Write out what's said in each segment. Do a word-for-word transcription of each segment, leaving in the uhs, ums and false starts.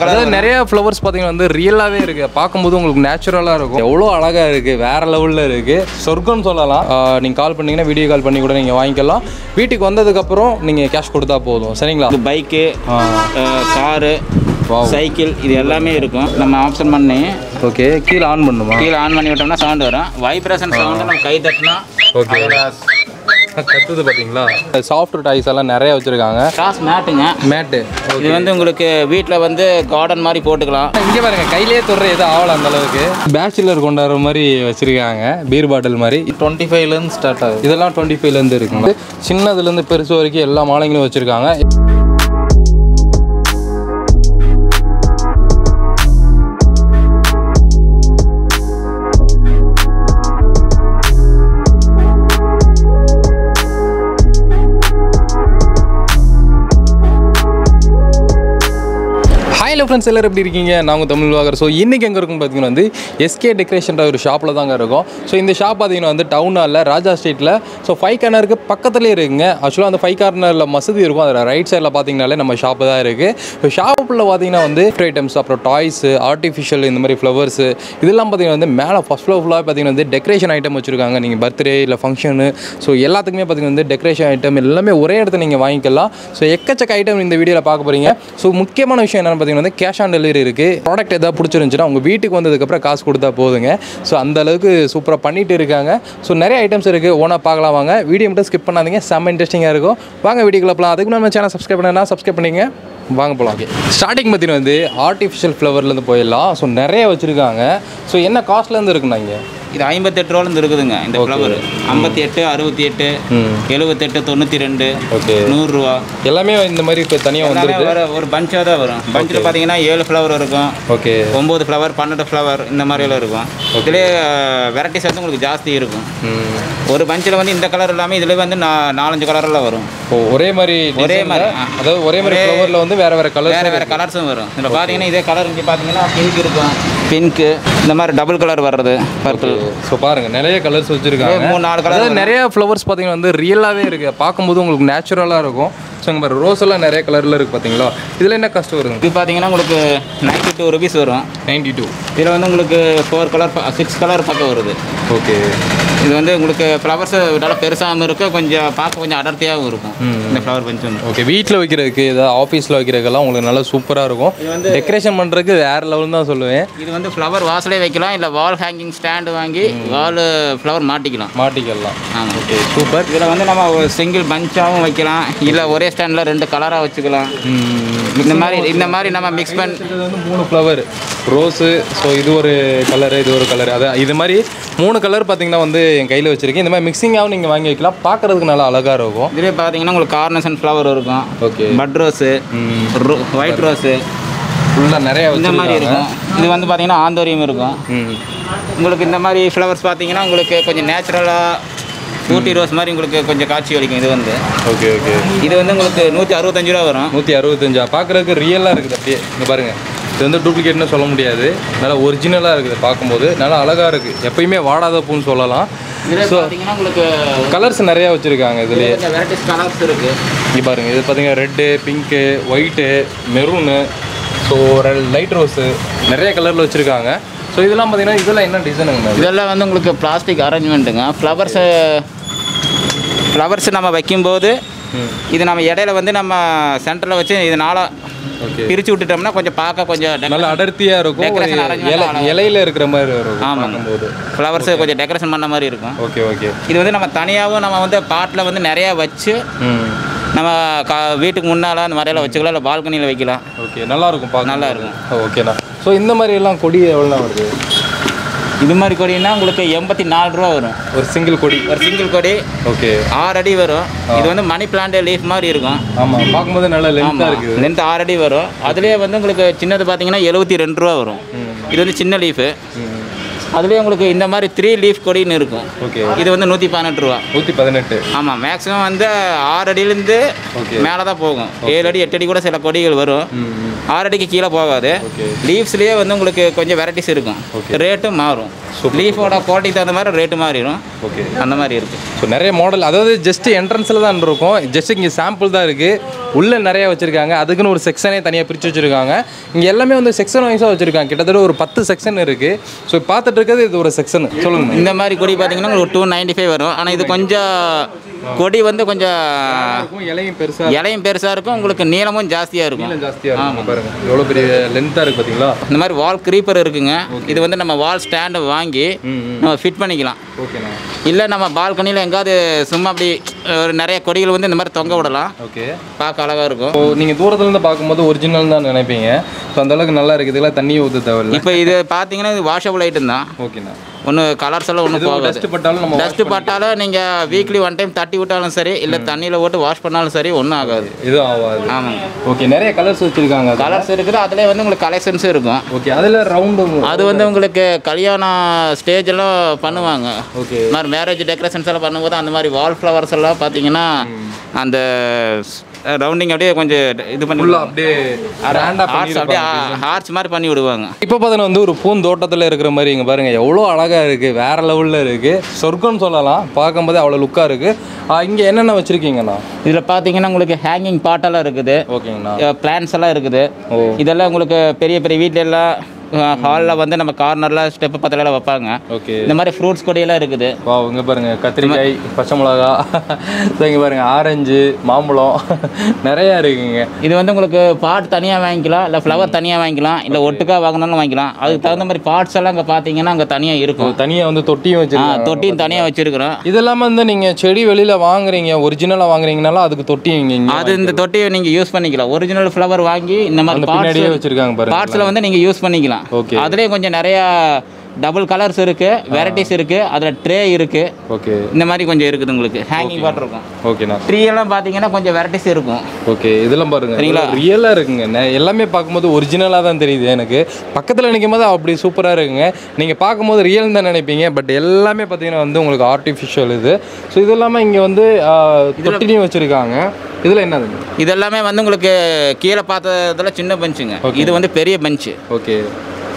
Colour நிறைய flowers பாத்தீங்கன்னா வந்து ரியலாவே இருக்கு. பாக்கும்போது உங்களுக்கு நேச்சுரலா இருக்கும். எவ்வளவு அழகா இருக்கு, வேற லெவல்ல இருக்கு. சொர்க்கம் சொல்லலாம். நீங்க கால் பண்ணீங்கன்னா வீடியோ கால் பண்ணி கூட நீங்க வாங்கிக்கலாம். வீட்டுக்கு வந்ததுக்கு அப்புறம் நீங்க கேஷ் கொடுத்தா போதும். சரிங்களா? இது பைக்கு, காரு, சைக்கிள் இது எல்லாமே இருக்கும். நம்ம ஆப்ஷன் பண்ணி ஓகே கீழே ஆன் பண்ணுவோம். கீழே ஆன் பண்ணி விட்டோம்னா சவுண்ட் வரும். வைப்ரேஷன் சவுண்ட் நம்ம கை தட்டினா ஓகே கத்துது. பாத்தீங்களா சாஃப்ட் டாய்ஸ் எல்லாம் நிறைய வச்சிருக்காங்க. கிராஸ் மேட்டுங்க, மேட்டு இது வந்து உங்களுக்கு வீட்டுல வந்து கார்டன் மாதிரி போட்டுக்கலாம். இங்க பாருங்க கையிலேயே தொடுற எது ஆவல அந்த அளவுக்கு பேச்சுலர் கொண்டாடுற மாதிரி வச்சிருக்காங்க. பீர் பாட்டில் மாதிரி டுவெண்ட்டி ஃபைவ்ல இருந்து ஸ்டார்ட் ஆகுது. இதெல்லாம் டுவெண்ட்டி ஃபைவ்ல இருந்து இருக்குங்க. சின்னதுல இருந்து பெருசு வரைக்கும் எல்லா மாலைங்களும் வச்சிருக்காங்க. ஃப்ரெண்ட்ஸ் எல்லாரும் எப்படி இருக்கீங்க? நாங்கள் தமிழ் வாகர். ஸோ இன்றைக்கி எங்கே இருக்குன்னு பார்த்தீங்கன்னா வந்து எஸ்கே டெக்கரேஷன்ற ஒரு ஷாப்பில் தாங்க இருக்கும். ஸோ இந்த ஷாப் பார்த்தீங்கன்னா வந்து டவுனால ராஜா ஸ்ட்ரீட்டில் ஸோ ஃபைவ் கார்னருக்கு பக்கத்துலேயே இருக்குங்க. ஆக்சுவலாக அந்த ஃபைவ் கார்னரில் மசூதி இருக்கும். அதில் ரைட் சைடில் பார்த்தீங்கன்னாலே நம்ம ஷாப்பு தான் இருக்குது. ஸோ ஷாப்பில் பார்த்தீங்கன்னா வந்து ஐட்டம்ஸ், அப்புறம் டாய்ஸு, ஆர்டிஃபிஷியல், இந்த மாதிரி ஃப்ளவர்ஸு இதெல்லாம் பார்த்தீங்கன்னா வந்து மேலே ஃபஸ்ட் ஃப்ளோர் ஃபுல்லாக பார்த்தீங்கன்னா வந்து டெக்கரேஷன் ஐட்டம் வச்சுருக்காங்க. நீங்கள் பர்த்டே இல்லை ஃபங்க்ஷனு ஸோ எல்லாத்துக்குமே பார்த்தீங்கன்னா வந்து டெக்கரேஷன் ஐட்டம் எல்லாமே ஒரே இடத்துல நீங்கள் வாங்கிக்கலாம். ஸோ எக்கச்சக்க ஐட்டம் இந்த வீடியோவில் பார்க்க போகிறீங்க. ஸோ முக்கியமான விஷயம் என்னென்னு பார்த்தீங்கன்னா கேஷ் ஆன் டெலிவரி இருக்குது. ப்ராடக்ட் எதாவது பிடிச்சிருந்துச்சுன்னா உங்கள் வீட்டுக்கு வந்ததுக்கப்புறம் காசு கொடுத்தா போதுங்க. ஸோ அந்தளவுக்கு சூப்பராக பண்ணிகிட்டு இருக்காங்க. ஸோ நிறைய ஐட்டம்ஸ் இருக்குது. ஓனாக பார்க்கலாம் வாங்க. வீடியோ மட்டும் ஸ்கிப் பண்ணாதீங்க, செம்ம இன்ட்ரெஸ்டிங்காக இருக்கும். வாங்க வீடியோக்குள்ள போகலாம். அதுக்கு நம்ம சேனல் சப்ஸ்கிரைப் பண்ணா சப்ஸ்கிரைப் பண்ணிங்க. வாங்க போகலாம். ஓகே ஸ்டார்டிங் பார்த்தீங்கன்னா வந்து ஆர்டிஃபிஷியல் ஃப்ளவர்லேருந்து போயிடலாம். ஸோ நிறைய வச்சுருக்காங்க. ஸோ என்ன காஸ்ட்லேருந்து இருக்குண்ணா? இங்கே இது ஐம்பத்தெட்டு ரூபாலேருந்து இருக்குதுங்க. இந்த ஃப்ளவர் ஐம்பத்தி எட்டு அறுபத்தி எட்டு எழுபத்தெட்டு தொண்ணூற்றி ரெண்டு ஓகே நூறுரூவா எல்லாமே இந்த மாதிரி இப்போ தனியாக வந்து ஒரு பஞ்சாக தான் வரும். பஞ்சில் பார்த்தீங்கன்னா ஏழு ஃப்ளவர் இருக்கும். ஓகே ஒம்பது ஃப்ளவர் பன்னெண்டு ஃப்ளவர் இந்த மாதிரியெல்லாம் இருக்கும். இதிலே வெரைட்டிஸ் வந்து உங்களுக்கு ஜாஸ்தி இருக்கும். ஒரு பஞ்சில் வந்து இந்த கலர் இல்லாமல் இதில் வந்து நாலஞ்சு கலரெல்லாம் வரும். ஒரே மாதிரி ஒரே மாதிரி அதாவது ஒரே மாதிரி ஃப்ளவரில் வந்து வேறு வேறு கலர் வேறு வேறு கலர்ஸும் வரும். இதில் பார்த்தீங்கன்னா இதே கலர் இங்கே பார்த்தீங்கன்னா பிங்க் இருக்கும். பிங்க்கு இந்த மாதிரி டபுள் கலர் வர்றது பர்பிள். ஸோ பாருங்கள் நிறைய கலர்ஸ் வச்சுருக்காங்க. மூணு நாலு கலர் நிறைய ஃப்ளவர்ஸ் பார்த்தீங்கன்னா வந்து ரியலாகவே இருக்குது. பார்க்கும்போது உங்களுக்கு நேச்சுரலாக இருக்கும். ஸோ இங்கே பாரு ரோஸ் எல்லாம் நிறைய கலரில் இருக்குது. பார்த்தீங்களா இதில் என்ன கஷ்டம் வருது? இது பார்த்தீங்கன்னா உங்களுக்கு நைன்ட்டி டூ ருபீஸ் வரும். நைன்ட்டி டூ இதில் வந்து உங்களுக்கு ஃபோர் கலர் சிக்ஸ் கலர் பக்கம் வருது. ஓகே இது வந்து உங்களுக்கு ஃப்ளவர்ஸ் நல்லா பெருசாகவும் இருக்கும். கொஞ்சம் பார்க்க கொஞ்சம் அடர்த்தியாகவும் இருக்கும் இந்த ஃப்ளவர் பஞ்சு. ஓகே வீட்டில் வைக்கிறதுக்கு ஏதாவது ஆஃபீஸில் வைக்கிறதுக்கெல்லாம் உங்களுக்கு நல்லா சூப்பராக இருக்கும். இது வந்து டெக்கரேஷன் பண்ணுறதுக்கு வேறு லெவல் தான் சொல்லுவேன். இது வந்து ஃப்ளவர் வாசலே வைக்கலாம். இல்லை வால் ஹேங்கிங் ஸ்டாண்டு வாங்கி வால் ஃப்ளவர் மாட்டிக்கலாம். மாட்டிக்கலாம் ஆமாம். Okay super. இதில் வந்து நம்ம சிங்கிள் பஞ்சாகவும் வைக்கலாம். இல்லை ஒரே ஸ்டாண்டில் ரெண்டு கலராக வச்சுக்கலாம். இந்த மாதிரி இந்த மாதிரி நம்ம மிக்ஸ் பண்ணி வந்து மூணு ஃப்ளவர் ரோஸு. ஸோ இது ஒரு கலரு இது ஒரு கலரு அது இது மாதிரி மூணு கலர் பார்த்தீங்கன்னா வந்து என் கையில் வச்சிருக்கேன். இந்த மாதிரி மிக்சிங்காகவும் நீங்கள் வாங்கி வைக்கலாம். பார்க்குறதுக்கு நல்லா அழகாக இருக்கும். இதுவே பார்த்தீங்கன்னா உங்களுக்கு கார்னேஷன் ஃப்ளவர் இருக்கும். Okay but rose white rose ஃபுல்லாக நிறையா இந்த மாதிரி இருக்கும். இது வந்து பார்த்தீங்கன்னா ஆந்தோரியம் இருக்கும். உங்களுக்கு இந்த மாதிரி ஃப்ளவர்ஸ் பார்த்தீங்கன்னா உங்களுக்கு கொஞ்சம் நேச்சுரலாக ஊட்டி ரோஸ் மாதிரி உங்களுக்கு கொஞ்சம் காட்சி அளிக்கும். இது வந்து ஓகே ஓகே இது வந்து உங்களுக்கு நூற்றி அறுபத்தஞ்சு ரூபா வரும். நூற்றி அறுபத்தஞ்சா பார்க்குறதுக்கு ரியலாக இருக்குது. அப்படியே இங்கே பாருங்கள். இது வந்து டூப்ளிகேட்னு சொல்ல முடியாது. நல்லா ஒரிஜினலாக இருக்குது. பார்க்கும்போது நல்லா அழகாக இருக்குது. எப்பயுமே வாடாத பூன்னு சொல்லலாம். ஸோ பார்த்தீங்கன்னா உங்களுக்கு கலர்ஸ் நிறையா வச்சுருக்காங்க. இதுலேயே வெரைட்டிஸ் கலர்ஸ் இருக்குது. இங்கே பாருங்கள். இது பார்த்தீங்கன்னா red pink white maroon so light rose நிறைய கலரில் வச்சுருக்காங்க. ஸோ இதெல்லாம் பார்த்தீங்கன்னா இதெல்லாம் என்ன டிசைனுங்க? இதெல்லாம் வந்து உங்களுக்கு பிளாஸ்டிக் அரேஞ்ச்மெண்ட்டுங்க. ஃப்ளவர்ஸு ஃப்ளவர்ஸ் நம்ம வைக்கும்போது இது நம்ம இடையில வந்து நம்ம சென்டரில் வச்சு இதனால் பிரிச்சு விட்டுட்டோம்னா கொஞ்சம் பார்க்க கொஞ்சம் நல்லா அடர்த்தியா இருக்கும். இலையில இருக்கிற மாதிரி இருக்கும். ஆமாங்க ஃப்ளவர்ஸ் கொஞ்சம் டெக்கரேஷன் பண்ண மாதிரி இருக்கும். ஓகே ஓகே இது வந்து நம்ம தனியாகவும் நம்ம வந்து பாட்டில் வந்து நிறையா வச்சு நம்ம கா வீட்டுக்கு முன்னால் அந்த மாதிரியெல்லாம் வச்சுக்கலாம். இல்லை பால்கனியில் வைக்கலாம். ஓகே நல்லா இருக்கும். பா நல்லா இருக்கும். ஓகேண்ணா. ஸோ இந்த மாதிரி எல்லாம் கொடி எவ்வளோ வருது? இது மாதிரி கொடின்னா உங்களுக்கு எண்பத்தி நாலு ரூபா வரும். ஒரு சிங்கிள் கொடி ஒரு சிங்கிள் கொடி ஓகே ஆறு அடி வரும். இது வந்து மணி பிளான்ட் லீஃப் மாதிரி இருக்கும். ஆமாம் பார்க்கும்போது நல்லா லென்த்தாக இருக்குது. லென்த் ஆறு அடி வரும். அதுலேயே வந்து உங்களுக்கு சின்னது பார்த்தீங்கன்னா எழுபத்தி ரெண்டு ரூபா வரும். இது வந்து சின்ன லீஃபு. அதுலேயே உங்களுக்கு இந்த மாதிரி த்ரீ லீஃப் கொடின்னு இருக்கும். ஓகே, இது வந்து நூற்றி பதினெட்டு ரூபா. நூற்றி பதினெட்டு ஆமாம். மேக்ஸிமம் வந்து ஆறு அடியிலேருந்து மேலே தான் போகும். ஏழு அடி எட்டு அடி கூட சில கொடிகள் வரும், ஆறு அடிக்கு கீழே போகாது. லீவ்ஸ்லேயே வந்து உங்களுக்கு கொஞ்சம் வெரைட்டிஸ் இருக்கும், ரேட்டும் மாறும். லீஃபோட குவாலிட்டிக்கு தகுந்த மாதிரி ரேட்டு மாறிடும். ஓகே, அந்த மாதிரி இருக்குது. ஸோ நிறைய மாடல், அதாவது ஜஸ்ட்டு என்ட்ரன்ஸில் தான் இருக்கும், ஜஸ்ட் இங்கே சாம்பிள் தான் இருக்குது. உள்ளே நிறையா வச்சுருக்காங்க, அதுக்குன்னு ஒரு செக்ஷனே தனியாக பிரித்து வச்சுருக்காங்க. இங்கே எல்லாமே வந்து செக்ஷன் வைஸாக வச்சுருக்காங்க, கிட்டத்தட்ட ஒரு பத்து செக்ஷன் இருக்குது. ஸோ பார்த்துட்டு இருக்கிறது இது ஒரு செக்ஷன். சொல்லுங்கள், இந்த மாதிரி கொடி பார்த்தீங்கன்னா உங்களுக்கு டூ நைன்டி ஃபைவ் வரும். ஆனால் இது கொஞ்சம் கொடி வந்து கொஞ்சம் இலையும் பெருசாக இலையும் பெருசாக இருக்கும், உங்களுக்கு நீளமும் ஜாஸ்தியாக இருக்கும். ஜாஸ்தியாக ஆமாம், பாருங்கள் எவ்வளோ பெரிய லென்த்தாக இருக்குது பார்த்தீங்களா. இந்த மாதிரி வால் க்ரீப்பர் இருக்குங்க, இது வந்து நம்ம வால் ஸ்டாண்டு வாங்கி நம்ம ஃபிட் பண்ணிக்கலாம். ஓகேண்ணா, இல்லை நம்ம பால்கனியில் எங்காவது சும்மா அப்படி ஒரு நிறைய கொடிகள் வந்து இந்த மாதிரி தொங்க விடலாம். ஓகே, பார்க்க அழகாக இருக்கும். ஸோ நீங்கள் தூரத்துலேருந்து பார்க்கும்போது ஒரிஜினல் தான் நினைப்பீங்க. ஸோ அந்தளவுக்கு நல்லா இருக்குதுல, தண்ணியை ஊற்ற தேவையில்லை. இப்போ இது பார்த்தீங்கன்னா இது வாஷபிள் ஐட்டம் தான். ஓகேண்ணா, ஒன்றும் கலர்ஸ் எல்லாம் ஒன்றும் போகாது. டஸ்ட்டு பட்டாலும் நம்ம டஸ்ட்டு பட்டாலும் நீங்கள் வீக்லி ஒன் டைம் தட்டி விட்டாலும் சரி, இல்லை தண்ணியில் போட்டு வாஷ் பண்ணாலும் சரி, ஒன்றும் ஆகாது, எதுவும் ஆகாது. ஆமாம். ஓகே, நிறைய கலர்ஸ் வச்சுருக்காங்க. கலர்ஸ் இருக்குது, அதிலே வந்து உங்களுக்கு கலெக்ஷன்ஸும் இருக்கும். ஓகே, அதில் ரவுண்டு அது வந்து உங்களுக்கு கல்யாணம் ஸ்டேஜ் எல்லாம் பண்ணுவாங்க. ஓகே, இந்த மாதிரி மேரேஜ் டெக்கரேஷன்ஸ் எல்லாம் பண்ணும்போது அந்த மாதிரி வால் ஃப்ளவர்ஸ் எல்லாம் பார்த்தீங்கன்னா அந்த ரவுண்டிங் அப்படியே கொஞ்சம் இது பண்ணி அப்படியே அப்படியே ஹார்ட்ஸ் மாதிரி பண்ணி விடுவாங்க. இப்போ பார்த்தீங்கன்னா வந்து ஒரு பூந்தோட்டத்தில் இருக்கிற மாதிரி இங்கே பாருங்கள், எவ்வளோ அழகாக இருக்குது, வேறு லெவலில் இருக்குது, சொர்க்கம்னு சொல்லலாம். பார்க்கும்போதே அவ்வளோ லுக்காக இருக்குது. இங்கே என்னென்ன வச்சுருக்கீங்கண்ணா? இதில் பார்த்தீங்கன்னா உங்களுக்கு ஹேங்கிங் பாட்டெல்லாம் இருக்குது. ஓகேங்கண்ணா, பிளான்ஸ் எல்லாம் இருக்குது. இதெல்லாம் உங்களுக்கு பெரிய பெரிய வீட்டிலெல்லாம் ஹாலில் வந்து நம்ம கார்னரில் ஸ்டெப்பு பத்திலாம் வைப்பாங்க. ஓகே, இந்த மாதிரி ஃப்ரூட்ஸ் கொடியெல்லாம் இருக்குது. வா, இங்கே பாருங்கள் கத்திரிக்காய், பச்சை மிளகா, இங்கே பாருங்கள் ஆரஞ்சு, மாம்பழம், நிறையா இருக்குங்க. இது வந்து உங்களுக்கு பாட் தனியாக வாங்கிக்கலாம், இல்லை ஃப்ளவர் தனியாக வாங்கிக்கலாம், இல்லை ஒட்டுக்காக வாங்கினாலும் வாங்கிக்கலாம். அதுக்கு தகுந்த மாதிரி பாட்ஸ் எல்லாம் அங்கே பார்த்தீங்கன்னா அங்கே தனியாக இருக்கும். தனியாக வந்து தொட்டியும் வச்சுருக்கோம், தொட்டியும் தனியாக வச்சுருக்கிறோம். இது இல்லாமல் வந்து நீங்கள் செடி வெளியில் வாங்குறீங்க, ஒரிஜினலாக வாங்குறீங்கனாலும் அதுக்கு தொட்டியும் அது இந்த தொட்டியை நீங்கள் யூஸ் பண்ணிக்கலாம். ஒரிஜினல் ஃப்ளவர் வாங்கி இந்த மாதிரி பின்னாடியே வச்சுருக்காங்க, பாட்ஸில் வந்து நீங்கள் யூஸ் பண்ணிக்கலாம். அதுலயே கொஞ்சம் நிறைய டபுள் கலர்ஸ் இருக்கு, வெரைட்டிஸ் இருக்கு, அதுல ட்ரே இருக்கு. ஓகே, இந்த மாதிரி கொஞ்சம் இருக்குது உங்களுக்கு ஹேங்கிங் பாட் இருக்கும். ஓகேண்ணா, ட்ரீ எல்லாம் பாத்தீங்கன்னா கொஞ்சம் வெரைட்டிஸ் இருக்கும். ஓகே, இதெல்லாம் பாருங்க சரிங்களா, ரியலா இருக்குங்க. எல்லாமே பார்க்கும்போது ஒரிஜினலா தான் தெரியுது எனக்கு, பக்கத்துல நினைக்கும் போது அப்படி சூப்பரா இருக்குங்க. நீங்க பார்க்கும்போது ரியல் தான் நினைப்பீங்க, பட் எல்லாமே பாத்தீங்கன்னா வந்து உங்களுக்கு ஆர்டிஃபிஷியல் இது. ஸோ இது இல்லாம இங்க வந்து தொட்டிலையும் வச்சிருக்காங்க. இதில் என்னதுங்க? இதெல்லாமே வந்து உங்களுக்கு கீழே பார்த்ததுல சின்ன பஞ்சுங்க, இது வந்து பெரிய பஞ்சு. ஓகே,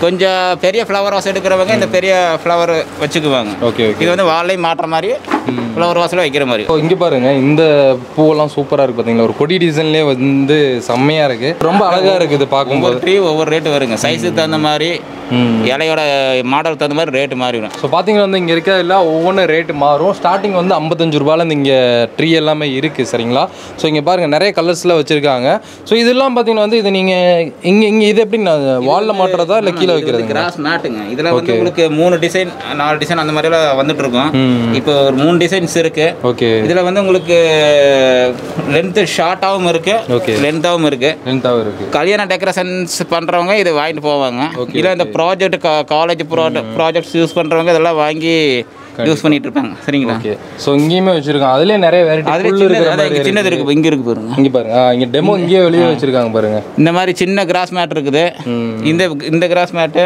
கொஞ்சம் பெரிய ஃப்ளவர் வாஸ் எடுக்கிறவங்க இந்த பெரிய ஃப்ளவர் வச்சுக்குவாங்க. ஓகே, இது வந்து வால்லையும் மாட்டுற மாதிரி ஃப்ளவர் வாஸில் வைக்கிற மாதிரி. ஓ, இங்கே பாருங்கள் இந்த பூவெல்லாம் சூப்பராக இருக்குது பார்த்தீங்களா, ஒரு கொடி டிசைன்லேயே வந்து செம்மையாக இருக்குது, ரொம்ப அழகாக இருக்குது பார்க்கும்போது. ட்ரீ ஒவ்வொரு ரேட்டு வருங்க, சைஸுக்கு தகுந்த மாதிரி, இலையோட மாடலுக்கு தகுந்த மாதிரி ரேட்டு மாறிடும். ஸோ பார்த்தீங்கன்னா வந்து இங்கே இருக்கிற எல்லாம் ஒவ்வொன்றும் ரேட்டு மாறும். ஸ்டார்டிங் வந்து ஐம்பத்தஞ்சு ரூபாயிலேருந்து இங்கே ட்ரீ எல்லாமே இருக்குது சரிங்களா. ஸோ இங்கே பாருங்கள் நிறைய கலர்ஸில் வச்சுருக்காங்க. ஸோ இதெல்லாம் பார்த்தீங்கன்னா வந்து இது நீங்கள் இங்கே இங்கே இது எப்படி நான் வாலில் மாட்டுறதா இல்லை கீழே வைக்கிறது? கிராஸ் மேட்டுங்க. இதில் வந்து உங்களுக்கு மூணு டிசைன் நாலு டிசைன் அந்த மாதிரிலாம் வந்துட்டு இருக்கும். இப்போ ஒரு மூணு டிசைன்ஸ் இருக்கு. ஓகே, இதில் வந்து உங்களுக்கு லென்த்து ஷார்ட்டாகவும் இருக்கு, லென்த்தாகவும் இருக்கு, லென்த்தாகவும் இருக்கு. கல்யாண டெக்கரேஷன்ஸ் பண்ணுறவங்க இது வாங்கிட்டு போவாங்க. இல்லை இந்த ப்ராஜெக்ட் காலேஜ் ப்ராஜெக்ட்ஸ் யூஸ் பண்ணுறவங்க இதெல்லாம் வாங்கி யூஸ் பண்ணிட்டு இருப்பாங்க சரிங்களா. ஓகே, ஸோ இங்கேயுமே வச்சிருக்காங்க. அதுலேயே நிறைய வெரைட்டி அதில் சின்னது இருக்குது, இங்கே இருக்குது பாருங்க. இங்கே பாருங்க, இங்கே டெமோ இங்கேயே வெளியே வச்சிருக்காங்க பாருங்க. இந்த மாதிரி சின்ன கிராஸ் மேட் இருக்குது, இந்த இந்த கிராஸ் மேட்டு,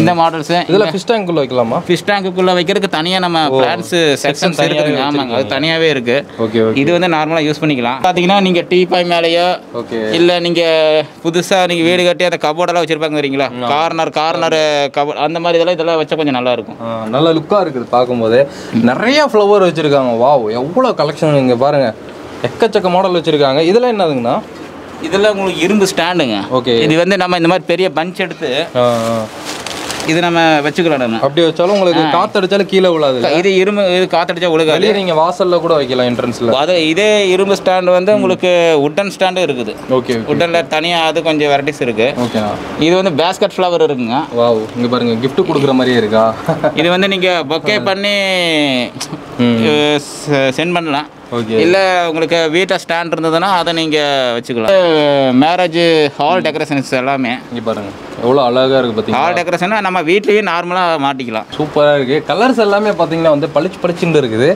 இந்த மாடல்ஸ். இதில் ஃபிஷ் டேங்க்குள்ளே வைக்கலாமா? ஃபிஷ் டேங்க்குள்ளே வைக்கிறதுக்கு தனியாக நம்ம பிளான்ஸ் செக்ஷன் இருக்குதுங்க. ஆமாங்க, அது தனியாகவே இருக்கு. ஓகே, இது வந்து நார்மலாக யூஸ் பண்ணிக்கலாம். பார்த்தீங்கன்னா நீங்கள் டீ பாய் மேலேயோ இல்லை நீங்கள் புதுசாக நீங்கள் வீடு கட்டி அந்த கபோர்டெல்லாம் வச்சிருப்பாங்க சரிங்களா, கார்னர் கார்னர் கபோர்ட் அந்த மாதிரி இதெல்லாம் இதெல்லாம் வச்சா கொஞ்சம் நல்லா இருக்கும், நல்லா லுக்காக இருக்குது பார்க்கும்போது. நிறைய ஃப்ளவர் வச்சிருக்காங்க. வாவ், எவ்வளோ கலெக்ஷன் இங்கே பாருங்க, எக்கச்சக்க மாடல் வச்சிருக்காங்க. இதெல்லாம் என்னதுங்கண்ணா? இதெல்லாம் உங்களுக்கு இரும்பு ஸ்டாண்டுங்க. ஓகே, இது வந்து நம்ம இந்த மாதிரி பெரிய பஞ்ச் எடுத்து இது நம்ம வச்சுக்கலாம். அப்படி வச்சாலும் உங்களுக்கு காத்தடிச்சாலும் கீழே விழாது. இது இரும்பு, இது காத்தடிச்சா விழுகாது. நீங்கள் வாசலில் கூட வைக்கலாம், என்ட்ரன்ஸில். அது இதே இரும்பு ஸ்டாண்டு வந்து உங்களுக்கு உட்டன் ஸ்டாண்டு இருக்குது. ஓகே, உட்டனில் தனியாக அது கொஞ்சம் வெரைட்டிஸ் இருக்கு. ஓகே, இது வந்து பேஸ்கட் ஃப்ளவர் இருக்குங்க. வாவ், இங்கே பாருங்க கிஃப்ட் கொடுக்குற மாதிரியே இருக்கா. இது வந்து நீங்கள் பொக்கே பண்ணி சென்ட் பண்ணலாம். ஓகே, இல்லை உங்களுக்கு வீட்டை ஸ்டாண்ட் இருந்ததுன்னா அதை நீங்கள் வச்சுக்கலாம். மேரேஜ் ஹால் டெக்கரேஷன்ஸ் எல்லாமே இங்கே பாருங்கள், எவ்வளோ அழகாக இருக்குது பார்த்தீங்கன்னா. ஹால் டெக்கரேஷன்னா நம்ம வீட்லேயே நார்மலாக மாட்டிக்கலாம், சூப்பராக இருக்குது. கலர்ஸ் எல்லாமே பார்த்தீங்கன்னா வந்து பளிச்சு பளிச்சுன்னு இருக்குது,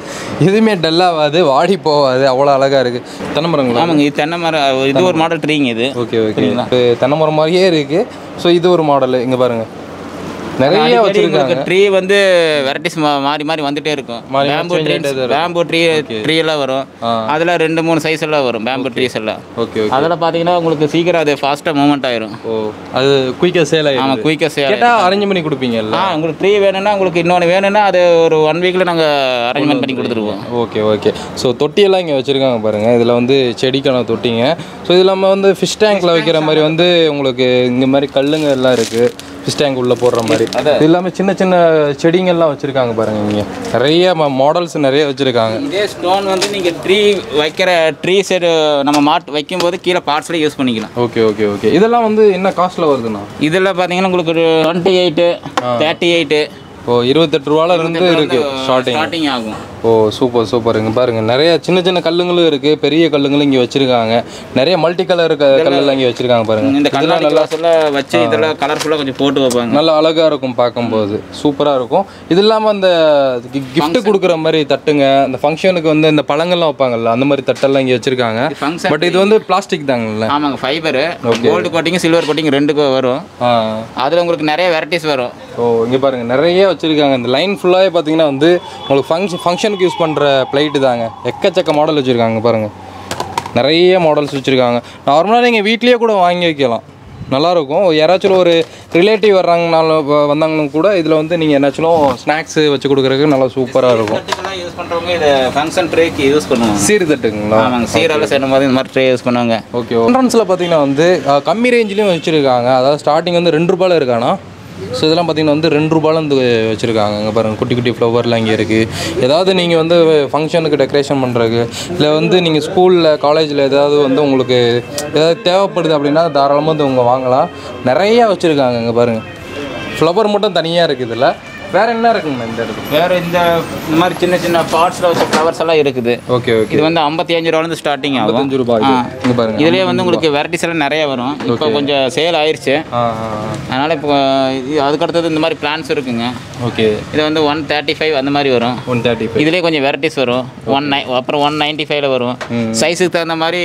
எதுவுமே டல்லாகாது, வாடி போகாது, அவ்வளோ அழகாக இருக்குது. தென்னை மரங்களா? ஆமாங்க, இது தென்னை மரம். இது ஒரு மாடல் ட்ரீங்க இது. ஓகே, ஓகேங்களா, தென்னை மரம் மாதிரியே இருக்குது. ஸோ இது ஒரு மாடல் இங்கே பாருங்கள். நிறைய வச்சிருக்காங்க. ட்ரீ வந்து வெரைட்டிஸ் மாறி மாறி வந்துட்டே இருக்கும். Bamboo tree bamboo tree tree எல்லாம் வரும். அதெல்லாம் ரெண்டு மூணு சைஸ் எல்லாம் வரும் பேம்பு ட்ரீஸ் எல்லாம். Okay okay. அதெல்லாம் பாத்தீங்கன்னா உங்களுக்கு சீக்கிரம் அது ஃபாஸ்டா மூவ்மென்ட் ஆயிரும். ஓ அது குயிக்கா சேல் ஆயிடும். ஆமா குயிக்கா சேல். கேட்டா அரேஞ்ச் பண்ணி கொடுப்பீங்கல்ல? ஆ உங்களுக்கு ட்ரீ வேணும்னா உங்களுக்கு இன்னொன்னு வேணும்னா அது ஒரு ஒன் வீக்ல நாங்க அரேஞ்ச்மென்ட் பண்ணி கொடுத்துருவோம். Okay okay. சோ தொட்டி எல்லாம் இங்க வச்சிருக்காங்க பாருங்க. இதுல வந்து செடிக்கான தொட்டிங்க. சோ இதெல்லாம் வந்து ஃபிஷ் டேங்க்ல வைக்கிற மாதிரி வந்து உங்களுக்கு இந்த மாதிரி கல்லுங்க எல்லாம் இருக்கு. ஃபிஷ் டேங்க் உள்ளே போடுற மாதிரி எல்லாமே சின்ன சின்ன செடிங்கள்லாம் வச்சுருக்காங்க பாருங்க. நீங்கள் நிறைய மாடல்ஸ் நிறைய வச்சுருக்காங்க. இதே ஸ்டோன் வந்து நீங்கள் ட்ரீ வைக்கிற ட்ரீ சைடு நம்ம மாட் வைக்கும்போது கீழே பார்ட்ஸ்லேயே யூஸ் பண்ணிக்கலாம். Okay okay okay. இதெல்லாம் வந்து என்ன காஸ்ட்டில் வருதுண்ணா? இதில் பார்த்தீங்கன்னா உங்களுக்கு ஒரு டுவெண்ட்டி எயிட்டு தேர்ட்டி எயிட்டு ஓ இருபத்தெட்டு ரூபால இருந்து இருக்கு ஸ்டார்டிங் ஆகும். ஓ சூப்பர் சூப்பருங்க. பாருங்க நிறைய சின்ன சின்ன கல்லுங்களும் இருக்கு, பெரிய கல்லுங்களும் இங்கே வச்சிருக்காங்க. நிறைய மல்டி கலர் கல்லெல்லாம் இங்கே வச்சிருக்காங்க பாருங்க. இந்த கல்லெல்லாம் நல்லா சொல்ல வச்சு இதெல்லாம் கலர்ஃபுல்லாக கொஞ்சம் போட்டு வைப்பாங்க. நல்லா அழகா இருக்கும் பார்க்கும்போது, சூப்பராக இருக்கும். இது இல்லாமல் அந்த கிஃப்ட் கொடுக்குற மாதிரி தட்டுங்க, அந்த ஃபங்க்ஷனுக்கு வந்து இந்த பழங்கள்லாம் வைப்பாங்கல்ல, அந்த மாதிரி தட்டெல்லாம் இங்கே வச்சிருக்காங்க. பட் இது வந்து பிளாஸ்டிக் தாங்கல்ல? ஆமாங்க, fibre. Gold coating silver coating ரெண்டுக்கும் வரும். அதில் உங்களுக்கு நிறைய வெரைட்டிஸ் வரும். ஓ இங்கே பாருங்க நிறைய வச்சிருக்காங்க. இந்த லைன் ஃபுல்லாகவே பார்த்தீங்கன்னா வந்து உங்களுக்கு ஃபங்க்ஷன் ஃபங்க்ஷனுக்கு யூஸ் பண்ணுற பிளேட்டு தாங்க. எக்கச்சக்க மாடல் வச்சுருக்காங்க பாருங்கள். நிறைய மாடல்ஸ் வச்சுருக்காங்க. நார்மலாக நீங்கள் வீட்லேயே கூட வாங்கி வைக்கலாம், நல்லாயிருக்கும். யாராச்சும் ஒரு ரிலேட்டிவ் வர்றாங்கனாலும் வந்தாங்கன்னு கூட இதில் வந்து நீங்கள் என்னாச்சும் ஸ்நாக்ஸு வச்சு கொடுக்குறதுக்கு நல்லா சூப்பராக இருக்கும். யூஸ் பண்ணுறவங்க இதை ஃபங்க்ஷன் ட்ரேக்கு யூஸ் பண்ணுவாங்க. சீர்தட்டுங்களா? ஆமாங்க, சீரால் செய்கிற மாதிரி இந்த மாதிரி ட்ரே யூஸ் பண்ணுவாங்க. ஓகே. என்ட்ரன்ஸில் பார்த்தீங்கன்னா வந்து கம்மி ரேஞ்சிலையும் வச்சுருக்காங்க. அதாவது ஸ்டார்டிங் வந்து ரெண்டு ரூபாயில் இருக்கானா. ஸோ இதெல்லாம் பார்த்தீங்கன்னா வந்து ரெண்டு ரூபாயில் வந்து வச்சுருக்காங்க. இங்கே பாருங்கள் குட்டி குட்டி ஃப்ளவர்லாம் இங்கே இருக்குது. ஏதாவது நீங்கள் வந்து ஃபங்க்ஷனுக்கு டெக்கரேஷன் பண்ணுறதுக்கு இல்லை வந்து நீங்கள் ஸ்கூலில் காலேஜில் ஏதாவது வந்து உங்களுக்கு ஏதாவது தேவைப்படுது அப்படின்னா தாராளமாக வந்து உங்கள் வாங்கலாம். நிறையா வச்சுருக்காங்க. இங்கே பாருங்கள் ஃப்ளவர் மட்டும் தனியாக இருக்குது. இல்லை வேறு என்ன இருக்குங்க இந்த இடத்துல? வேறு இந்த மாதிரி சின்ன சின்ன பார்ட்ஸில் வச்ச ஃப்ளவர்ஸ் எல்லாம் இருக்குது. Okay okay. இது வந்து ஐம்பத்தி அஞ்சு ரூபாலேருந்து ஸ்டார்டிங் ஆகும். ஐம்பத்தஞ்சு ரூபாய் இங்கே பாருங்கள். இதுலேயே வந்து உங்களுக்கு வெரைட்டிஸ் எல்லாம் நிறைய வரும். இப்போ கொஞ்சம் சேல் ஆயிடுச்சு, அதனால் இப்போ அதுக்கடுத்தது இந்த மாதிரி பிளான்ஸ் இருக்குங்க. ஓகே. இது வந்து ஒன் தேர்ட்டி ஃபைவ் அந்த மாதிரி வரும். ஒன் தேர்ட்டி ஃபைவ் இதுலேயே கொஞ்சம் வெரைட்டிஸ் வரும். ஒன் நை அப்புறம் ஒன் நைன்ட்டி ஃபைவ்ல வரும். சைஸுக்கு தகுந்த மாதிரி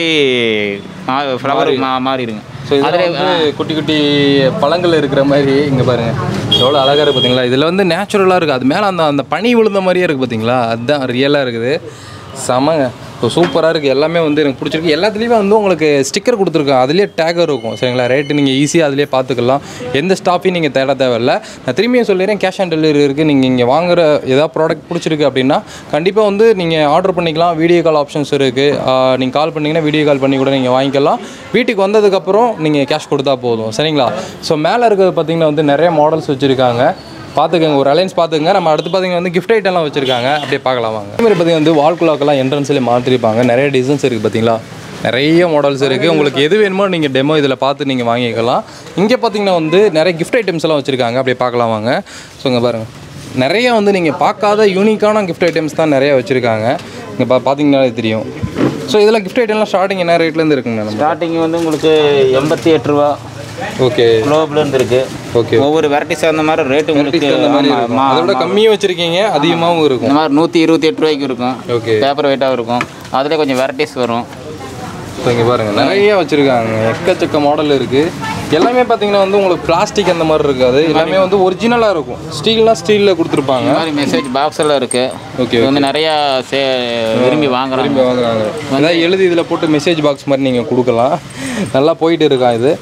ஃப்ளவர் மாறிடுங்க. ஸோ இதில் வந்து குட்டி குட்டி பழங்கள் இருக்கிற மாதிரி இங்கே பாருங்கள் எவ்வளோ அழகாக இருக்குது பார்த்தீங்களா. இதில் வந்து நேச்சுரலாக இருக்குது. அது மேலே அந்த அந்த பனி விழுந்த மாதிரியே இருக்குது பார்த்தீங்களா. அதுதான் ரியலாக இருக்குது. செமங்க சூப்பராக இருக்குது. எல்லாமே வந்து எனக்கு பிடிச்சிருக்கு. எல்லாத்துலேயுமே வந்து உங்களுக்கு ஸ்டிக்கர் கொடுத்துருக்கோம், அதுலேயே டேகர் இருக்கும். சரிங்களா? ரேட்டு நீங்கள் ஈஸியாக அதிலே பார்த்துக்கலாம். எந்த ஸ்டாஃபையும் நீங்கள் தேட தேவையில்லை. நான் திரும்பியும் சொல்லிடுறேன், கேஷ் ஆன் டெலிவரி இருக்குது. நீங்கள் இங்கே வாங்குகிற ஏதாவது ப்ராடக்ட் பிடிச்சிருக்கு அப்படின்னா கண்டிப்பாக வந்து நீங்கள் ஆர்டர் பண்ணிக்கலாம். வீடியோ கால் ஆப்ஷன்ஸ் இருக்குது. நீங்கள் கால் பண்ணிங்கன்னா வீடியோ கால் பண்ணி கூட நீங்கள் வாங்கிக்கலாம். வீட்டுக்கு வந்ததுக்கப்புறம் நீங்கள் கேஷ் கொடுத்தா போதும். சரிங்களா? ஸோ மேலே இருக்கிறது பார்த்திங்கன்னா வந்து நிறைய மாடல்ஸ் வச்சுருக்காங்க. பார்த்துக்கங்க, ஒரு அலைன்ஸ் பார்த்துக்கங்க. நம்ம அடுத்து பார்த்திங்கன்னா வந்து கிஃப்ட் ஐட்டம்லாம் வச்சுருக்காங்க, அப்படியே பார்க்கலாம் வாங்க. இதுமாதிரி பார்த்திங்கன்னா வந்து வால் கிளாக்கெல்லாம் என்ட்ரன்ஸ்லேயே மாற்றிருப்பாங்க. நிறைய டிசைன்ஸ் இருக்குது பார்த்திங்களா. நிறைய மாடல்ஸ் இருக்குது. உங்களுக்கு எது வேணுமோ நீங்கள் டெமோ இதில் பார்த்து நீங்கள் வாங்கிக்கலாம். இங்கே பார்த்திங்கன்னா வந்து நிறைய கிஃப்ட் ஐட்டம்ஸ் எல்லாம் வச்சுருக்காங்க, அப்படியே பார்க்கலாம் வாங்க. ஸோ இங்கே பாருங்கள் நிறைய வந்து நீங்கள் பார்க்காத யூனிக்கான கிஃப்ட் ஐட்டம்ஸ் தான் நிறையா வச்சுருக்காங்க. இங்கே பா பார்த்திங்கனாலே தெரியும். ஸோ இதெல்லாம் கிஃப்ட் ஐட்டம்லாம் ஸ்டார்டிங் என்ன ரேட்லேருந்து இருக்குங்க? ஸ்டார்டிங் வந்து உங்களுக்கு எண்பத்தி எட்டு ரூபா. ஓகே. குளோபுலேருந்து இருக்குது. ஓகே. ஒவ்வொரு வெரைட்டிஸ் அந்த மாதிரி ரேட்டு உங்களுக்கு அதோட கம்மியாக வச்சுருக்கீங்க, அதிகமாகவும் இருக்கும். இந்த மாதிரி நூற்றி இருபத்தி எட்டு ரூபாய்க்கு இருக்கும். ஓகே. பேப்பர் வெயிட்டாகவும் இருக்கும். அதில் கொஞ்சம் வெரைட்டிஸ் வரும். ஸோ இங்கே பாருங்கள் நிறைய வச்சுருக்காங்க. எக்கச்சக்க மாடல் இருக்குது. எல்லாமே பார்த்தீங்கன்னா வந்து உங்களுக்கு பிளாஸ்டிக் அந்த மாதிரி இருக்காது. எல்லாமே வந்து ஒரிஜினலாக இருக்கும். ஸ்டீல்னால் ஸ்டீலில் கொடுத்துருப்பாங்க. இந்த மாதிரி மெசேஜ் பாக்ஸ் எல்லாம் இருக்குது. ஓகே. வந்து நிறையா சே விரும்பி வாங்குறாங்க விரும்பி வாங்குறாங்க அதாவது எழுதி இதில் போட்டு மெசேஜ் பாக்ஸ் மாதிரி நீங்கள் கொடுக்கலாம். நல்லா போயிட்டு இருக்கான் இது.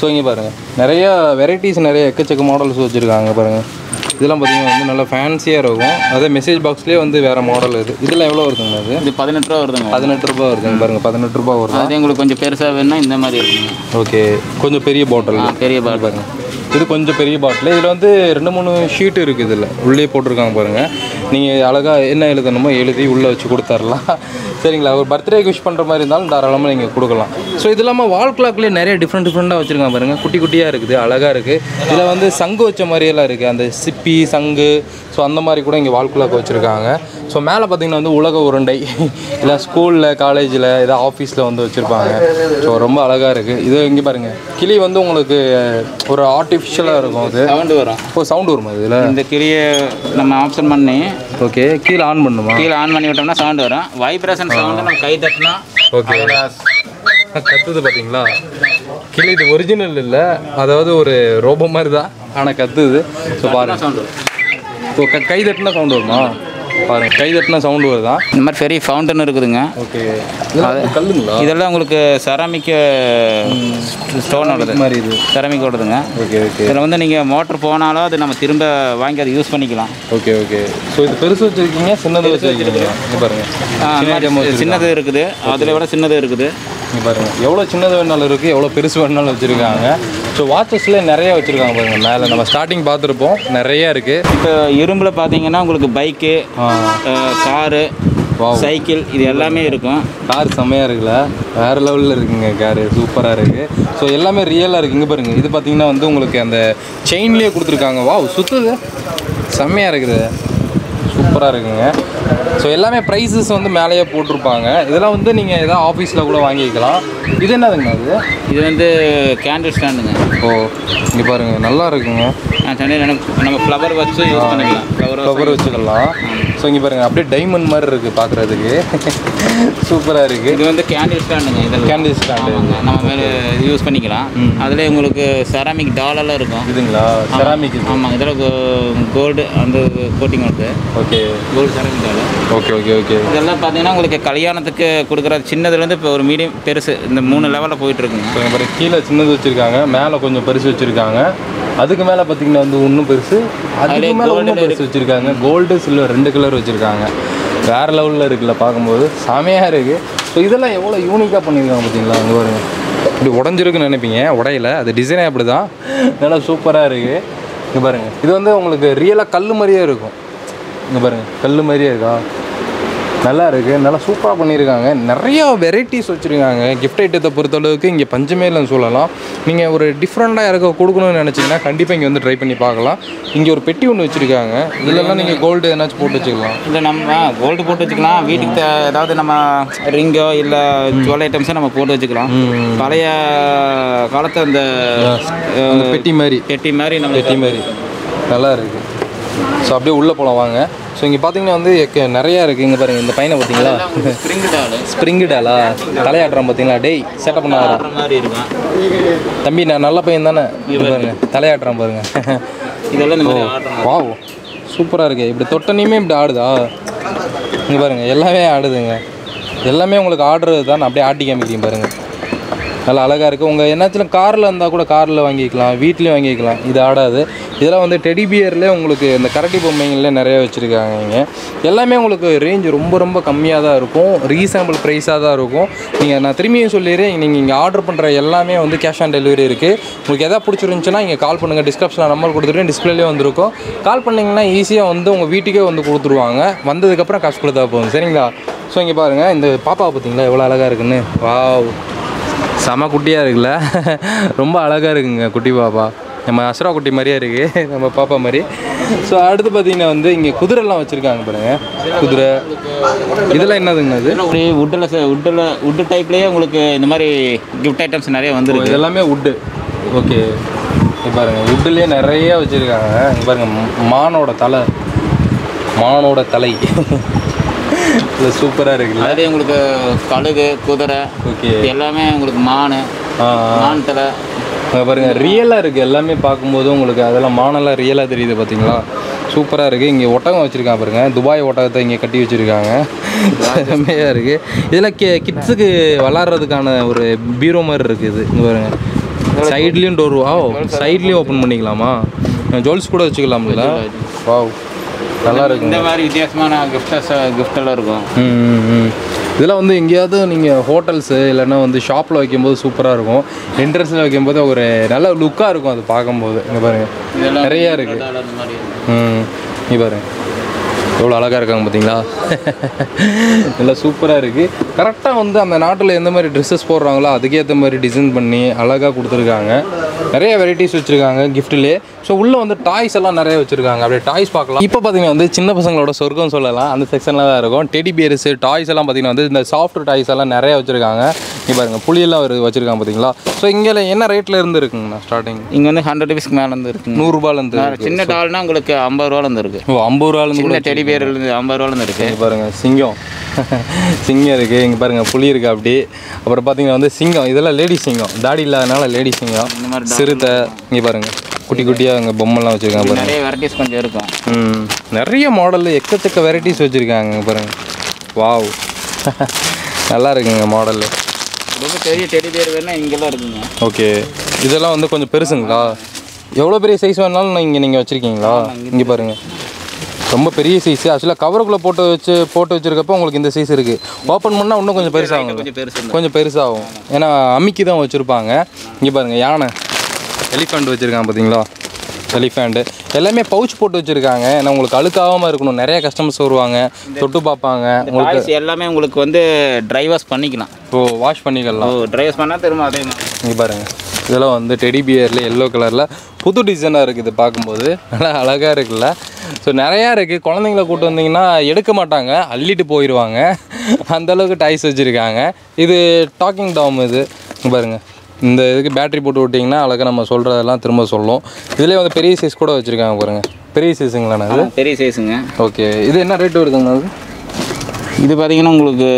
ஸோ இங்கே பாருங்கள் நிறையா வெரைட்டிஸ் நிறைய எக்கச்சக்க மாடல்ஸ் வச்சுருக்காங்க பாருங்கள். இதெல்லாம் பார்த்தீங்கன்னா வந்து நல்லா ஃபேன்சியாக இருக்கும். அதே மெசேஜ் பாக்ஸ்லேயே வந்து வேறு மாடல் இது. இதெல்லாம் எவ்வளோ வருதுங்களா? அது இது பதினெட்டு ரூபா வருதுங்க. பதினெட்டு ரூபா வருதுங்க பாருங்கள். பதினெட்டு ரூபா வருது. அதே உங்களுக்கு கொஞ்சம் பெருசாக வேணும்னா இந்த மாதிரி இருக்குங்க. ஓகே. கொஞ்சம் பெரிய பாட்டில் பெரிய பாட்டில் பாருங்கள். இது கொஞ்சம் பெரிய பாட்டில். இதில் வந்து ரெண்டு மூணு ஷீட்டு இருக்குது. இதில் உள்ளே போட்டிருக்காங்க பாருங்கள். நீங்கள் அழகாக என்ன எழுதணுமோ எழுதி உள்ளே வச்சு கொடுத்துர்லாம். சரிங்களா? ஒரு பர்த்டேக்கு விஷ் பண்ணுற மாதிரி இருந்தாலும் தாராளமாக நீங்கள் கொடுக்கலாம். ஸோ இது இல்லாமல் வால் கிளாக்லேயே நிறைய டிஃப்ரெண்ட் டிஃப்ரெண்ட்டாக வச்சுருக்காங்க பாருங்கள். குட்டி குட்டியாக இருக்குது, அழகாக இருக்குது. இதில் வந்து சங்கு வச்ச மாதிரியெல்லாம் இருக்குது. அந்த சிப்பி சங்கு ஸோ அந்த மாதிரி கூட இங்கே வால் கிளாக் வச்சுருக்காங்க. ஸோ மேலே பார்த்திங்கன்னா வந்து உலக உருண்டை இல்லை ஸ்கூலில் காலேஜில் ஏதாவது ஆஃபீஸில் வந்து வச்சுருப்பாங்க. ஸோ ரொம்ப அழகாக இருக்குது இது. இங்கே பாருங்கள் கிளி வந்து உங்களுக்கு ஒரு ஆர்டிஃபிஷியலாக இருக்கும். அது சவுண்டு வரும். ஓ சவுண்டு வருமா இதில்? இந்த கிளியை நம்ம ஆப்ஷன் பண்ணி ஓகே கீழே ஆன் பண்ணுமா? கீழே ஆன் பண்ணி விட்டோம்னா சவுண்டு வரும். வைப்ரேஷன் சவுண்டு நம்ம கை தட்டினா ஓகே கத்துது. பார்த்தீங்களா கிளி இது ஒரிஜினல் இல்லை, அதாவது ஒரு ரோபோ மாதிரி தான். ஆனால் கத்துது. ஸோ பாருங்கள், ஸோ க கை தட்டினா சவுண்டு வருமா? பாருங்கள், கை தட்டினா சவுண்டு வருதான். இந்த மாதிரி பெரிய ஃபவுண்டன் இருக்குதுங்க. ஓகே, கல்லுங்களா இதெல்லாம்? உங்களுக்கு செராமிக்கு ஸ்டோனோடது மாதிரி இது செராமிக் ஓடுதுங்க. Okay okay. இதில் வந்து நீங்கள் மோட்ரு போனாலும் அது நம்ம திரும்ப வாங்கி அதை யூஸ் பண்ணிக்கலாம். Okay okay. ஸோ இது பெருசு வச்சுருக்கீங்க, சின்னது வச்சுருக்கீங்களா? பாருங்கள், சின்னது இருக்குது, அதில் விட சின்னது இருக்குது. நீங்கள் பாருங்கள், எவ்வளோ சின்னது வேணாலும் இருக்குது, எவ்வளோ பெருசு வேணாலும் வச்சுருக்காங்க. ஸோ வாட்சஸ்ல நிறையா வச்சுருக்காங்க பாருங்கள். மேலே நம்ம ஸ்டார்டிங் பார்த்துருப்போம், நிறையா இருக்குது. இப்போ இரும்பில் பார்த்தீங்கன்னா உங்களுக்கு பைக்கு, காரு, சைக்கிள், இது எல்லாமே இருக்கும். கார் செம்மையாக இருக்குல்ல, வேறு லெவலில் இருக்குங்க காரு, சூப்பராக இருக்குது. ஸோ எல்லாமே ரியலாக இருக்குது. இங்கே பாருங்கள், இது பார்த்தீங்கன்னா வந்து உங்களுக்கு அந்த செயின்லேயே கொடுத்துருக்காங்க. வா, சுற்றுது, செம்மையாக இருக்குது, சூப்பராக இருக்குங்க. ஸோ எல்லாமே ப்ரைஸஸ் வந்து மேலேயே போட்டிருப்பாங்க. இதெல்லாம் வந்து நீங்கள் எதாவது ஆஃபீஸில் கூட வாங்கிக்கலாம். இது என்னதுங்க? அது இது வந்து கேண்டில் ஸ்டாண்டுங்க. ஓ, இங்கே பாருங்கள், நல்லா இருக்குங்க. நம்ம ஃப்ளவர் வச்சு யூஸ் பண்ணிக்கலாம், ஃப்ளவர் வச்சுக்கலாம். ஸோ இங்கே பாருங்கள், அப்படியே டைமண்ட் மாதிரி இருக்குது பார்க்குறதுக்கு, சூப்பராக இருக்குது. இது வந்து கேண்டில் ஸ்டாண்டுங்க. இது கேண்டில் ஸ்டாண்டு நம்ம மேலே யூஸ் பண்ணிக்கலாம். அதில் உங்களுக்கு செராமிக் டாலெல்லாம் இருக்கும். இதுங்களா செராமிக்? ஆமாம், இதில் கோல்டு அந்த கோட்டிங் வருது. Okay, gold ceramic dollar. Okay okay okay. இதெல்லாம் பார்த்தீங்கன்னா உங்களுக்கு கல்யாணத்துக்கு கொடுக்குற சின்னதுலேருந்து இப்போ ஒரு மீடியம் பெருசு இந்த மூணு லெவலில் போயிட்டுருக்குங்க. ஸோ இப்போ கீழே சின்னது வச்சுருக்காங்க, மேலே கொஞ்சம் பெருசு வச்சுருக்காங்க. அதுக்கு மேலே பார்த்தீங்கன்னா வந்து ஒன்றும் பெருசு, அதுக்கு மேலே ஒன்றும் பெருசு வச்சுருக்காங்க. கோல்டு சில்வர் ரெண்டு கலர் வச்சுருக்காங்க. வேறு லெவலில் இருக்குல்ல பார்க்கும்போது, செமையாக இருக்குது. ஸோ இதெல்லாம் எவ்வளோ யூனிக்காக பண்ணியிருக்காங்க பார்த்தீங்களா? அங்கே வருங்க, இப்படி உடஞ்சிருக்குன்னு நினைப்பீங்க, உடையில அது டிசைனே அப்படி தான், நல்லா சூப்பராக இருக்குது. இங்கே பாருங்கள், இது வந்து உங்களுக்கு ரியலாக கல் மாதிரியே இருக்கும். இங்கே பாருங்கள், கல் மாதிரியே இருக்கா, நல்லா இருக்குது, நல்லா சூப்பராக பண்ணியிருக்காங்க. நிறையா வெரைட்டிஸ் வச்சுருக்காங்க. கிஃப்ட் ஐட்டத்தை பொறுத்தளவுக்கு இங்கே பஞ்சமே இல்லைன்னு சொல்லலாம். நீங்கள் ஒரு டிஃப்ரெண்ட்டாக இருக்க கொடுக்கணும்னு நினச்சிங்கன்னா கண்டிப்பாக இங்கே வந்து ட்ரை பண்ணி பார்க்கலாம். இங்கே ஒரு பெட்டி ஒன்று வச்சுருக்காங்க, இதெல்லாம் நீங்கள் கோல்டு எதனாச்சும் போட்டு வச்சுக்கலாம். இல்லை நம்ம கோல்டு போட்டு வச்சுக்கலாம், வீட்டுக்கு ஏதாவது நம்ம ரிங்கோ இல்லை ஜுவல் ஐட்டம்ஸோ நம்ம போட்டு வச்சுக்கலாம். பழைய காலத்து அந்த பெட்டி மாதிரி பெட்டி மாதிரி நம்ம பெட்டி மாதிரி நல்லா இருக்குது. ஸோ அப்படியே உள்ளே போகலாம் வாங்க. ஸோ இங்கே பார்த்தீங்கன்னா வந்து நிறையா இருக்குது. இங்கே பாருங்கள், இந்த பையனை பார்த்தீங்களா, ஸ்ப்ரிங்கு டாலா தலையாடுறான் பார்த்தீங்களா? டேய் செட்டப் பண்ண மாதிரி இருக்கும் தம்பி, நான் நல்ல பையன் தானே? பாருங்கள், தலையாடுறான் பாருங்கள். இதெல்லாம் வா, சூப்பராக இருக்குது. இப்படி தொட்டனையுமே இப்படி ஆடுதா? இங்கே பாருங்கள், எல்லாமே ஆடுதுங்க. எல்லாமே உங்களுக்கு ஆடுறது தான், அப்படியே ஆட்டி காமிக்கிறீங்க பாருங்கள், நல்லா அழகாக இருக்குது. உங்கள் என்னாச்சும் காரில் இருந்தால் கூட காரில் வாங்கிக்கலாம், வீட்லேயும் வாங்கிக்கலாம், இது ஆடாது. இதெல்லாம் வந்து டெடிபியர்லேயே உங்களுக்கு இந்த கரடி பொம்மைங்களே நிறையா வச்சுருக்காங்க. நீங்கள் எல்லாமே உங்களுக்கு ரேஞ்ச் ரொம்ப ரொம்ப கம்மியாக தான் இருக்கும், ரீசனபிள் ப்ரைஸாக தான் இருக்கும். நீங்கள் நான் திரும்பியும் சொல்லிடுறேன், நீங்கள் இங்கே ஆர்டர் பண்ணுற எல்லாமே வந்து கேஷ் ஆன் டெலிவரி இருக்குது. உங்களுக்கு எதாவது பிடிச்சிருந்துச்சுன்னா இங்கே கால் பண்ணுங்கள். டிஸ்கிரிப்ஷனில் நம்பர் கொடுத்துட்டு டிஸ்பிளேலேயே வந்துருக்கும். கால் பண்ணிங்கன்னா ஈஸியாக வந்து உங்கள் வீட்டுக்கே வந்து கொடுத்துருவாங்க. வந்ததுக்கப்புறம் காசு கொடுத்தா போதும், சரிங்களா? ஸோ இங்கே பாருங்கள், இந்த பாப்பா பார்த்தீங்களா எவ்வளோ அழகாக இருக்குன்னு? வாவ், செம குட்டியாக இருக்குல்ல, ரொம்ப அழகாக இருக்குங்க குட்டி பாப்பா. நம்ம அசுரா குட்டி மாதிரியே இருக்குது, நம்ம பாப்பா மாதிரி. ஸோ அடுத்து பார்த்தீங்கன்னா வந்து இங்கே குதிரைலாம் வச்சுருக்காங்க பாருங்கள், குதிரை. இதெல்லாம் என்னதுங்க? அது ஒரு உட்டில் உட்டில் உட்டு டைப்லேயே உங்களுக்கு இந்த மாதிரி கிஃப்ட் ஐட்டம்ஸ் நிறைய வந்துருக்கு. எல்லாமே உட்டு. ஓகே, இப்போ பாருங்கள், உட்டுலேயே நிறையா வச்சுருக்காங்க. இங்கே பாருங்கள், மானோட தலை, மானோட தலை, இது சூப்பராக இருக்குல்ல. அதே உங்களுக்கு கழுகு, குதிரை, ஓகே, எல்லாமே உங்களுக்கு மான், மான் தலை. பாருங்கள், ரியலாக இருக்குது எல்லாமே. பார்க்கும்போது உங்களுக்கு அதெல்லாம் மானெல்லாம் ரியலாக தெரியுது பார்த்தீங்களா? சூப்பராக இருக்குது. இங்கே ஒட்டகம் வச்சுருக்காங்க பாருங்கள், துபாய் ஒட்டகத்தை இங்கே கட்டி வச்சுருக்காங்க, செம்மையாக இருக்குது. இதெல்லாம் கே கிட்ஸுக்கு விளாட்றதுக்கான ஒரு பீரோ மாதிரி இருக்குது. இங்கே பாருங்கள், சைட்லேயும் டோர், வா, சைட்லேயும் ஓப்பன் பண்ணிக்கலாமா? ஜுவல்ஸ் கூட வச்சுக்கலாம்ல. வா, நல்லா இருக்கும். இந்த மாதிரி வித்தியாசமான கிஃப்ட்ஸ் கிஃப்டெல்லாம் இருக்கும். ம், இதெல்லாம் வந்து எங்கேயாவது நீங்கள் ஹோட்டல்ஸு இல்லைன்னா வந்து ஷாப்பில் வைக்கும்போது சூப்பராக இருக்கும். என்ட்ரன்ஸில் வைக்கும்போது ஒரு நல்ல லுக்காக இருக்கும் அது பார்க்கும்போது. இங்கே பாருங்கள், நிறையா இருக்குது. ம், இங்கே பாருங்கள், எவ்வளோ அழகாக இருக்காங்க பார்த்தீங்களா? நல்லா சூப்பராக இருக்குது. கரெக்டாக வந்து அந்த நாட்டில் எந்த மாதிரி ட்ரெஸ்ஸஸ் போடுறாங்களோ அதுக்கேற்ற மாதிரி டிசைன் பண்ணி அழகாக கொடுத்துருக்காங்க. நிறைய வெரைட்டிஸ் வச்சுருக்காங்க கிஃப்ட்லேயே. ஸோ உள்ளே வந்து டாய்ஸ் எல்லாம் நிறைய வச்சுருக்காங்க, அப்படியே டாய்ஸ் பார்க்கலாம். இப்போ பார்த்தீங்கன்னா வந்து சின்ன பசங்களோட சொர்க்கம் சொல்லலாம், அந்த செக்ஷனில் தான் இருக்கும். டெடி பியர்ஸ் டாய்ஸ் எல்லாம் பார்த்தீங்கன்னா வந்து இந்த சாஃப்ட் டாய்ஸ் எல்லாம் நிறையா வச்சுருக்காங்க. இங்கே பாருங்கள், புளியெல்லாம் வச்சுருக்காங்க பார்த்தீங்களா? ஸோ இங்கே என்ன ரேட்டில் இருந்து இருக்குங்கண்ணா ஸ்டார்டிங்? இங்கே வந்து ஹண்ட்ரட் ருபீஸ்க்கு மேலே இருந்து இருக்குது, நூறுரூபாலேருந்து. சின்ன டால்னால் உங்களுக்கு ஐம்பது ரூபாலேருந்து இருக்குது. ஓ, ஐம்பது ரூபாலேருந்து கூட டெடி பியர்லேருந்து ஐம்பது ரூபாலேருந்து இருக்குது. இங்கே பாருங்கள், சிங்கம், சிங்கம் இருக்குது. இங்கே பாருங்கள், புளி இருக்குது. அப்படி அப்புறம் பார்த்தீங்கன்னா வந்து சிங்கம், இதெல்லாம் லேடி சிங்கம், தாடி இல்லாதனால லேடி சிங்கம், சிறுத்தை. இங்கே பாருங்கள், குட்டி குட்டியாக அங்கே பொம்மைலாம் வச்சுருக்காங்க. நிறைய வெரைட்டிஸ் கொஞ்சம் இருக்கும். ம் நிறைய மாடலில் எக்கச்சக்க வெரைட்டிஸ் வச்சுருக்காங்க பாருங்கள். வாவ் நல்லா இருக்குங்க மாடலு. ரொம்ப பெரிய டெடி பேர் வேணால் இங்கே தான் இருக்குங்க. ஓகே இதெல்லாம் வந்து கொஞ்சம் பெருசுங்களா? எவ்வளோ பெரிய சைஸ் வேணாலும் நான் இங்கே நீங்கள் வச்சுருக்கீங்களா? இங்கே பாருங்கள் ரொம்ப பெரிய சைஸ். ஆக்சுவலாக கவருக்குள்ளே போட்டு வச்சு போட்டு வச்சுருக்கப்போ உங்களுக்கு இந்த சைஸ் இருக்குது. ஓப்பன் பண்ணால் இன்னும் கொஞ்சம் பெருசாகும், கொஞ்சம் பெருசாகும். ஏன்னா அமிக்கி தான் வச்சுருப்பாங்க. இங்கே பாருங்கள் யானை எலிஃபண்ட் வச்சுருக்காங்க பார்த்தீங்களா, எலிஃபண்ட்டு எல்லாமே பவுச் போட்டு வச்சுருக்காங்க. ஏன்னா உங்களுக்கு அழுக்காகாமல் இருக்கணும். நிறைய கஸ்டமர்ஸ் வருவாங்க, தொட்டு பார்ப்பாங்க. உங்களுக்கு எல்லாமே உங்களுக்கு வந்து ட்ரை வாஷ் பண்ணிக்கலாம். ஓ வாஷ் பண்ணிக்கலாம். ஓ ட்ரை வாஷ் பண்ணால் திரும்ப அதே மாதிரி. இங்கே பாருங்கள் இதெல்லாம் வந்து டெடி பியரில் எல்லோ கலரில் புது டிசைனாக இருக்குது. பார்க்கும்போது நல்லா அழகாக இருக்குல்ல. ஸோ நிறையா இருக்குது. குழந்தைங்கள கூப்பிட்டு வந்தீங்கன்னா எடுக்க மாட்டாங்க, அள்ளிட்டு போயிடுவாங்க. அந்தளவுக்கு டாய்ஸ் வச்சுருக்காங்க. இது டாக்கிங் டாம். இது பாருங்கள் இந்த இதுக்கு பேட்ரி போட்டு விட்டிங்கன்னா அழகாக நம்ம சொல்கிறதெல்லாம் திரும்ப சொல்லும். இதிலே வந்து பெரிய சைஸ் கூட வச்சுருக்காங்க பாருங்கள். பெரிய சைஸுங்களாண்ணா? அது பெரிய சைஸுங்க. ஓகே இது என்ன ரேட்டு வருதுங்கண்ணா? அது இது பார்த்திங்கன்னா உங்களுக்கு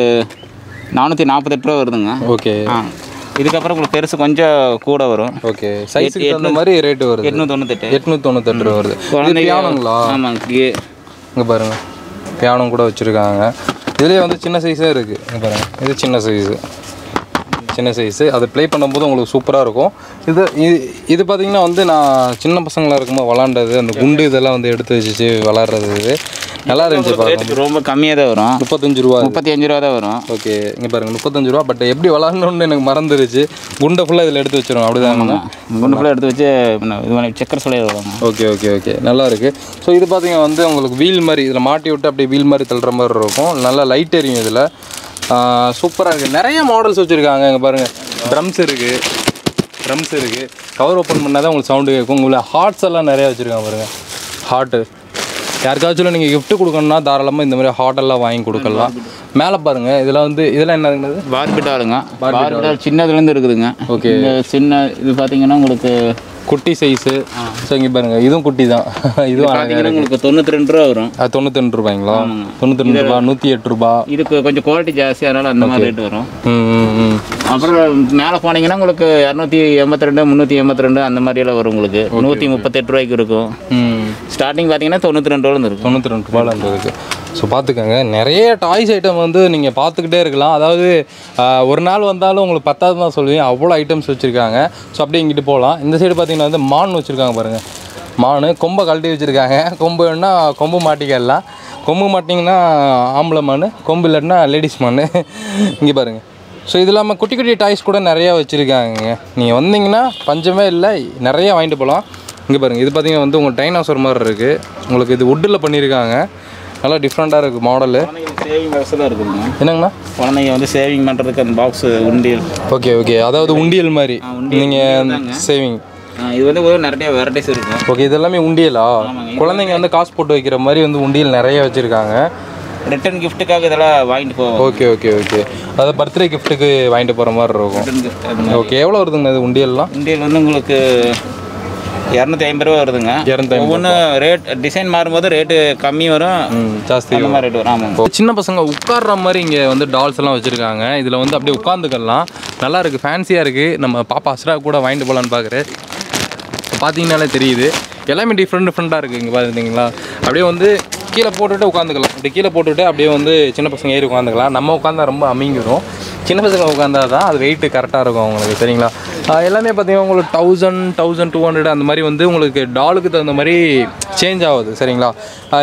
நானூற்றி நாற்பத்தெட்டு ரூபா வருதுங்க. ஓகே ஆ இதுக்கப்புறம் உங்களுக்கு பெருசு கொஞ்சம் கூட வரும். ஓகே சைஸுக்கு தகுந்த மாதிரி ரேட்டு வருது. எட்நூற்றி தொண்ணூத்தெட்டு எட்நூற்றி தொண்ணூத்தெட்டு ரூபா வருது. பியானோங்களா? ஆமாங்க. இங்கே பாருங்கள் பியானோ கூட வச்சுருக்காங்க. இதுலேயே வந்து சின்ன சைஸே இருக்குது. இங்கே பாருங்கள் இது சின்ன சைஸு, சின்ன சைஸு. அதை ப்ளே பண்ணும்போது உங்களுக்கு சூப்பராக இருக்கும். இது இது பார்த்திங்கன்னா வந்து நான் சின்ன பசங்களாக இருக்கும்போது விளாண்டது. அந்த குண்டு இதெல்லாம் வந்து எடுத்து வச்சு விளாட்றது. இது நல்லா இருந்துச்சு பாருங்க. ரொம்ப கம்மியாக தான் வரும். முப்பத்தஞ்சு ரூபா முப்பத்தஞ்சு ரூபா தான் வரும். ஓகே இங்கே பாருங்கள் முப்பத்தஞ்சு ரூபா. பட் எப்படி விளாட்ணுன்னு எனக்கு மறந்துருச்சு. குண்டை ஃபுல்லாக இதில் எடுத்து வச்சிடும். அப்படி தான் குண்டை ஃபுல்லாக எடுத்து வச்சு இது சக்கர் சொல்லி வருவாங்க. ஓகே ஓகே ஓகே நல்லா இருக்குது. ஸோ இது பார்த்திங்கன்னா வந்து உங்களுக்கு வீல் மாதிரி இதில் மாட்டி விட்டு அப்படியே வீல் மாதிரி தள்ளுற மாதிரி இருக்கும். நல்லா லைட் எரியும். இதில் சூப்பராக இருக்குது. நிறைய மாடல்ஸ் வச்சுருக்காங்க. இங்கே பாருங்கள் ட்ரம்ஸ் இருக்குது, ட்ரம்ஸ் இருக்குது. கவர் ஓப்பன் பண்ணால் தான் உங்களுக்கு சவுண்டு கேட்கும். உங்களுக்கு ஹார்ட்ஸ் எல்லாம் நிறையா வச்சுருக்காங்க பாருங்கள். ஹார்ட்டு யாருக்காச்சும் நீங்கள் கிஃப்ட்டு கொடுக்கணுன்னா தாராளமாக இந்த மாதிரி ஹார்ட்டெல்லாம் வாங்கி கொடுக்கலாம். மேலே பாருங்கள் இதெல்லாம் வந்து இதெல்லாம் என்ன இருக்குது? பார்பிடாலுங்க. பார்பிடால் சின்னதுலேருந்து இருக்குதுங்க. ஓகே சின்ன இது பார்த்திங்கன்னா உங்களுக்கு குட்டி சைஸு. ஸோ இங்கே பாருங்கள் இதுவும் குட்டி தான். இதுவும் உங்களுக்கு தொண்ணூற்றி ரெண்டு ரூபா வரும். அது தொண்ணூற்றி ரெண்டு ரூபாய்ங்களா? தொண்ணூற்றி ரெண்டு ரூபா நூற்றி எட்டு ரூபா. இதுக்கு கொஞ்சம் குவாலிட்டி ஜாஸ்தி, அதனால் அந்த மாதிரி ரேட்டு வரும். அப்புறம் மேலே போனீங்கன்னா உங்களுக்கு இரநூத்தி எண்பத்தி ரெண்டு முந்நூற்றி எண்பத்தி ரெண்டு அந்த மாதிரியெல்லாம் வரும். உங்களுக்கு நூற்றி முப்பத்தெட்டு ரூபாய்க்கு இருக்கும். ஸ்டார்டிங் பார்த்தீங்கன்னா தொண்ணூற்றி ரெண்டு ரூபாலேருந்து இருக்குது. தொண்ணூற்றி ரெண்டு ரூபாலேருந்து இருக்குது. ஸோ பார்த்துக்கோங்க நிறைய டாய்ஸ் ஐட்டம் வந்து நீங்கள் பார்த்துக்கிட்டே இருக்கலாம். அதாவது ஒரு நாள் வந்தாலும் உங்களுக்கு பத்தாவது தான் சொல்லுவீங்க. அவ்வளோ ஐட்டம்ஸ் வச்சுருக்காங்க. ஸோ அப்படியே இங்கிட்டு போகலாம். இந்த சைடு பார்த்திங்கன்னா வந்து மான் வச்சுருக்காங்க பாருங்கள். மான் கொம்பை கழட்டி வச்சுருக்காங்க. கொம்பு வேணுன்னா கொம்பு மாட்டிக்கலாம். கொம்பு மாட்டிங்கன்னா ஆம்பளை மான், கொம்பு இல்லைன்னா லேடிஸ் மான். இங்கே பாருங்கள். ஸோ இது இல்லாமல் குட்டி குட்டி டாய்ஸ் கூட நிறையா வச்சுருக்காங்க. நீங்கள் வந்தீங்கன்னா பஞ்சமே இல்லை, நிறையா வாங்கிட்டு போகலாம். இங்கே பாருங்கள் இது பார்த்திங்கன்னா வந்து உங்கள் டைனோசர் மாதிரி இருக்குது. உங்களுக்கு இது உட்டில் பண்ணியிருக்காங்க. நல்லா டிஃப்ரெண்ட்டாக இருக்குது மாடலு. சேவிங் பாக்ஸ்லாம் இருக்குதுங்க. என்னங்கண்ணா? குழந்தைங்க வந்து சேவிங் பண்ணுறதுக்கு அந்த பாக்ஸு உண்டியல். ஓகே ஓகே அதாவது உண்டியல் மாதிரி நீங்கள் சேவிங். இது வந்து ஒரு நிறைய வெரைட்டிஸ் இருக்குது. ஓகே இது எல்லாமே உண்டியலா? குழந்தைங்க வந்து காசு போட்டு வைக்கிற மாதிரி வந்து உண்டியல் நிறைய வச்சுருக்காங்க. ரிட்டன் கிஃப்ட்டுக்காக இதெல்லாம் வாங்கிட்டு போவோம். ஓகே ஓகே ஓகே அதாவது பர்த்டே கிஃப்ட்டுக்கு வாங்கிட்டு போகிற மாதிரி இருக்கும். ஓகே எவ்வளோ வருதுங்க இது உண்டியல்லாம்? உண்டியல் வந்து உங்களுக்கு இரநூத்தி ஐம்பது ரூபா வருதுங்க. ஒவ்வொன்று ரேட் டிசைன் மாறும்போது ரேட்டு கம்மி வரும், ஜாஸ்தி ரேட் வரும். ஆமாம் சின்ன பசங்க உட்கார்ற மாதிரி இங்கே வந்து டால்ஸ் எல்லாம் வச்சுருக்காங்க. இதில் வந்து அப்படியே உட்காந்துக்கலாம். நல்லா இருக்குது, ஃபேன்சியாக இருக்குது. நம்ம பாப்பா அஸ்ரா கூட வாங்கிட்டு போகலான்னு பார்க்குறேன். பார்த்தீங்கன்னாலே தெரியுது எல்லாமே டிஃப்ரெண்ட் டிஃப்ரெண்ட்டாக இருக்குது. இங்கே பார்த்துருந்தீங்களா அப்படியே வந்து கீழே போட்டுவிட்டு உட்காந்துக்கலாம். இப்படி கீழே போட்டுவிட்டு அப்படியே வந்து சின்ன பசங்க ஏறி உட்காந்துக்கலாம். நம்ம உட்காந்தா ரொம்ப அமிங்கிடும். சின்ன பசங்க உட்காந்தா தான் அது வெயிட்டு கரெக்டாக இருக்கும் அவங்களுக்கு. சரிங்களா? எல்லாமே பார்த்தீங்கன்னா உங்களுக்கு தௌசண்ட் தௌசண்ட் டூ ஹண்ட்ரட் அந்த மாதிரி வந்து உங்களுக்கு டாலுக்கு தகுந்த மாதிரி சேஞ்ச் ஆகுது. சரிங்களா?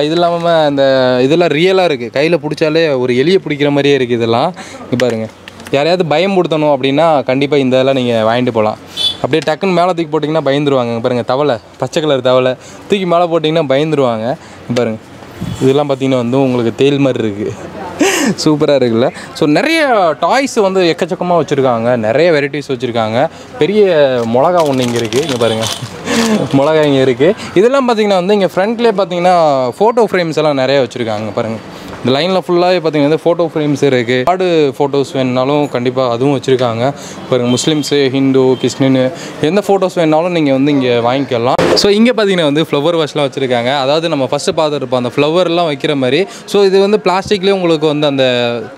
இது இல்லாமல் இந்த இதெல்லாம் ரியலாக இருக்குது. கையில் பிடிச்சாலே ஒரு எலியை பிடிக்கிற மாதிரியே இருக்குது இதெல்லாம். இப்போ பாருங்கள் யாரையாவது பயம் கொடுத்தணும் அப்படின்னா கண்டிப்பாக இந்த இதெல்லாம் நீங்கள் வாங்கிட்டு போகலாம். அப்படியே டக்குன்னு மேலே தூக்கி போட்டிங்கன்னா பயந்துருவாங்க. பாருங்கள் தவளை, பச்சை கலர் தவளை தூக்கி மேலே போட்டிங்கன்னா பயந்துருவாங்க. பாருங்கள் இதெல்லாம் பார்த்திங்கன்னா வந்து உங்களுக்கு தேல் மாதிரி இருக்குது. சூப்பராக இருக்குல்ல. ஸோ நிறைய டாய்ஸ் வந்து எக்கச்சக்கமாக வச்சுருக்காங்க. நிறைய வெரைட்டிஸ் வச்சுருக்காங்க. பெரிய மிளகா ஒன்று இங்கே இருக்குது. இங்கே பாருங்கள் மிளகா இங்கே இருக்குது. இதெல்லாம் பார்த்திங்கன்னா வந்து இங்கே ஃப்ரண்ட்லேயே பார்த்திங்கன்னா ஃபோட்டோ ஃப்ரேம்ஸ் எல்லாம் நிறையா வச்சுருக்காங்க. பாருங்கள் இந்த லைனில் ஃபுல்லாகவே பார்த்தீங்கன்னா ஃபோட்டோ ஃப்ரேம்ஸ் இருக்குது. கார்டு ஃபோட்டோஸ் வேணுனாலும் கண்டிப்பாக அதுவும் வச்சுருக்காங்க. இப்போ முஸ்லீம்ஸு, ஹிந்து, கிறிஸ்டின்னு எந்த ஃபோட்டோஸ் வேணுனாலும் நீங்கள் வந்து இங்கே வாங்கிக்கலாம். ஸோ இங்கே பார்த்தீங்கன்னா வந்து ஃப்ளவர் வாஷ்லாம் வச்சுருக்காங்க. அதாவது நம்ம ஃபஸ்ட்டு பார்த்துருப்போம் அந்த ஃப்ளவர்லாம் வைக்கிற மாதிரி. ஸோ இது வந்து பிளாஸ்டிக்லேயே உங்களுக்கு வந்து அந்த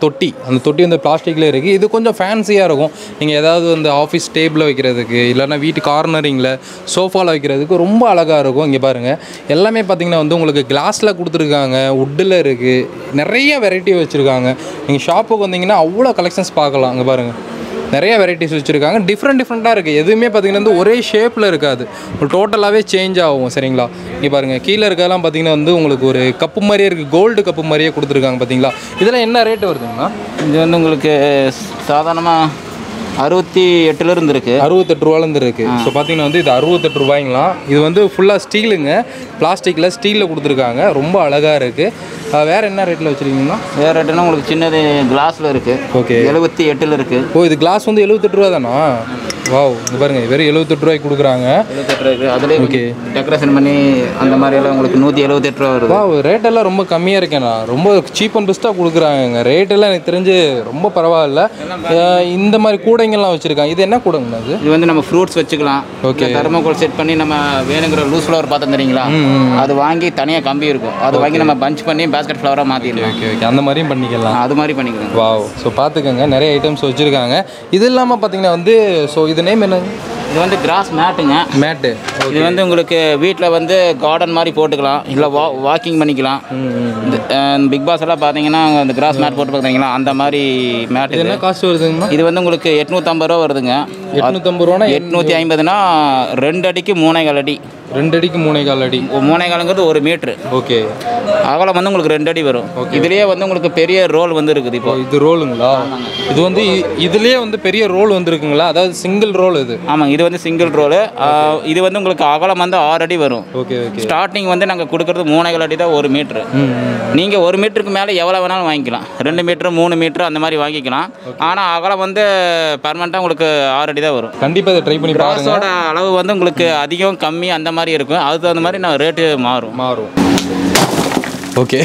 தொட்டி அந்த தொட்டி வந்து பிளாஸ்டிக்லேயே இருக்குது. இது கொஞ்சம் ஃபேன்சியாக இருக்கும். நீங்கள் ஏதாவது வந்து ஆஃபீஸ் டேபிளில் வைக்கிறதுக்கு இல்லைனா வீட்டு கார்னரிங்கில் சோஃபாவில் வைக்கிறதுக்கு ரொம்ப அழகாக இருக்கும். இங்கே பாருங்கள், எல்லாமே பார்த்திங்கன்னா வந்து உங்களுக்கு கிளாஸில் கொடுத்துருக்காங்க, உட்டில் இருக்குது, நிறைய வெரைட்டி வச்சுருக்காங்க. நீங்கள் ஷாப்புக்கு வந்தீங்கன்னா அவ்வளோ கலெக்ஷன்ஸ் பார்க்கலாம். இங்கே பாருங்கள், நிறைய வெரைட்டிஸ் வச்சுருக்காங்க. டிஃப்ரெண்ட் டிஃப்ரெண்ட்டாக இருக்குது. எதுவுமே பார்த்திங்கன்னா வந்து ஒரே ஷேப்பில் இருக்காது, டோட்டலாகவே சேஞ்ச் ஆகும். சரிங்களா, இங்கே பாருங்கள் கீழே இருக்கிறதெல்லாம் பார்த்திங்கன்னா வந்து உங்களுக்கு ஒரு கப்பு மாதிரியே இருக்குது, கோல்டு கப்பு மாதிரியே கொடுத்துருக்காங்க. பார்த்திங்களா இதெல்லாம் என்ன ரேட்டு வருதுங்கண்ணா? இது வந்து உங்களுக்கு சாதாரணமாக அறுபத்தி எட்டுலேருந்து இருக்குது, அறுபத்தெட்டு ரூபாலேருந்து இருக்குது. ஸோ பார்த்திங்கன்னா வந்து இது அறுபத்தெட்டு ரூபாய்ங்களா. இது வந்து ஃபுல்லாக ஸ்டீலுங்க, பிளாஸ்டிக்கில் ஸ்டீலில் கொடுத்துருக்காங்க. ரொம்ப அழகாக இருக்குது. வேறு என்ன ரேட்டில் வச்சுருக்கீங்கன்னா? வேறு ரேட்டுன்னா உங்களுக்கு சின்னது கிளாஸில் இருக்குது. ஓகே, எழுபத்தி எட்டில் இருக்குது. ஓ, இது கிளாஸ் வந்து எழுபத்தெட்டு ரூபா தானா? வாவ், இது பாருங்கள், வெறும் எழுபத்தெட்டு ரூபாய்க்கு கொடுக்குறாங்க. எழுபத்தெட்டு ரூபாய்க்கு அதில் ஓகே டெக்கரேஷன் பண்ணி அந்த மாதிரியெல்லாம் உங்களுக்கு நூற்றி எழுபத்தெட்டு ரூபா வருது. வாவ், ரேட்டெல்லாம் ரொம்ப கம்மியாக இருக்கேண்ணா. ரொம்ப சீப் அண்ட் பெஸ்ட்டாக கொடுக்குறாங்க. ரேட்டெல்லாம் எனக்கு தெரிஞ்சு ரொம்ப பரவாயில்ல. இந்த மாதிரி கூட கூடைங்கெல்லாம் வச்சுருக்காங்க. இது என்ன கூடங்கண்ணா? அது இது வந்து நம்ம ஃப்ரூட்ஸ் வச்சுக்கலாம். ஓகே, தர்மோகோல் செட் பண்ணி நம்ம வேணுங்கிற லூஸ் ஃப்ளவர் பார்த்தோம் தெரியுங்களா, அது வாங்கி தனியாக கம்பி இருக்கும், அது வாங்கி நம்ம பஞ்ச் பண்ணி பேஸ்கெட் ஃப்ளவராக மாற்றிடலாம். ஓகே ஓகே, அந்த மாதிரியும் பண்ணிக்கலாம். அது மாதிரி பண்ணிக்கலாம். வாவ், ஸோ பார்த்துக்கோங்க நிறைய ஐட்டம்ஸ் வச்சுருக்காங்க. இது இல்லாமல் பார்த்தீங்கன்னா வந்து ஸோ இது நேம் என்னங்க? இது வந்து கிராஸ் மேட்டுங்க, மேட்டு. இது வந்து உங்களுக்கு வீட்டில் வந்து கார்டன் மாதிரி போட்டுக்கலாம், இல்லை வா வாக்கிங் பண்ணிக்கலாம். இந்த பிக் பாஸ் எல்லாம் பார்த்தீங்கன்னா அந்த கிராஸ் மேட் போட்டு பார்த்தீங்களா, அந்த மாதிரி மேட். என்ன காஸ்ட் வருதுங்க? இது வந்து உங்களுக்கு எட்நூற்றம்பது ரூபா வருதுங்க. எட்நூற்றம்பது ரூபா எட்நூற்றி ஐம்பதுனா ரெண்டு அடிக்கு மூணேகால் அடி. ரெண்டு அடிக்கு மூணேகால் அடி, மூணேகாலங்கிறது ஒரு மீட்ரு. ஓகே, அகலம் வந்து உங்களுக்கு ரெண்டு அடி வரும். இதுலேயே வந்து உங்களுக்கு பெரிய ரோல் வந்து இருக்குது. இப்போ இது ரோலுங்களா? இது வந்து இதுலேயே வந்து பெரிய ரோல் வந்துருக்குங்களா? அதாவது சிங்கிள் ரோல் இது? ஆமாங்க, இது வந்து சிங்கிள் ரோலு. இது வந்து உங்களுக்கு அகலம் வந்து ஆறு அடி வரும். ஓகே ஓகே, ஸ்டார்டிங் வந்து நாங்கள் கொடுக்குறது மூணேகால் அடி தான் ஒரு மீட்ரு. நீங்கள் ஒரு மீட்டருக்கு மேலே எவ்வளோ வேணாலும் வாங்கிக்கலாம், ரெண்டு மீட்ரு மூணு மீட்ரு அந்த மாதிரி வாங்கிக்கலாம். ஆனால் அகலம் வந்து பர்மனெண்ட்டாக உங்களுக்கு ஆறு அடி தான் வரும். கண்டிப்பாக இதை ட்ரை பண்ணி பாருங்க. அளவு வந்து உங்களுக்கு அதிகம் கம்மி அந்த மாதிரி இருக்கும், அதுக்கு தகுந்த மாதிரி நான் ரேட்டு மாறும் மாறும் ஓகே.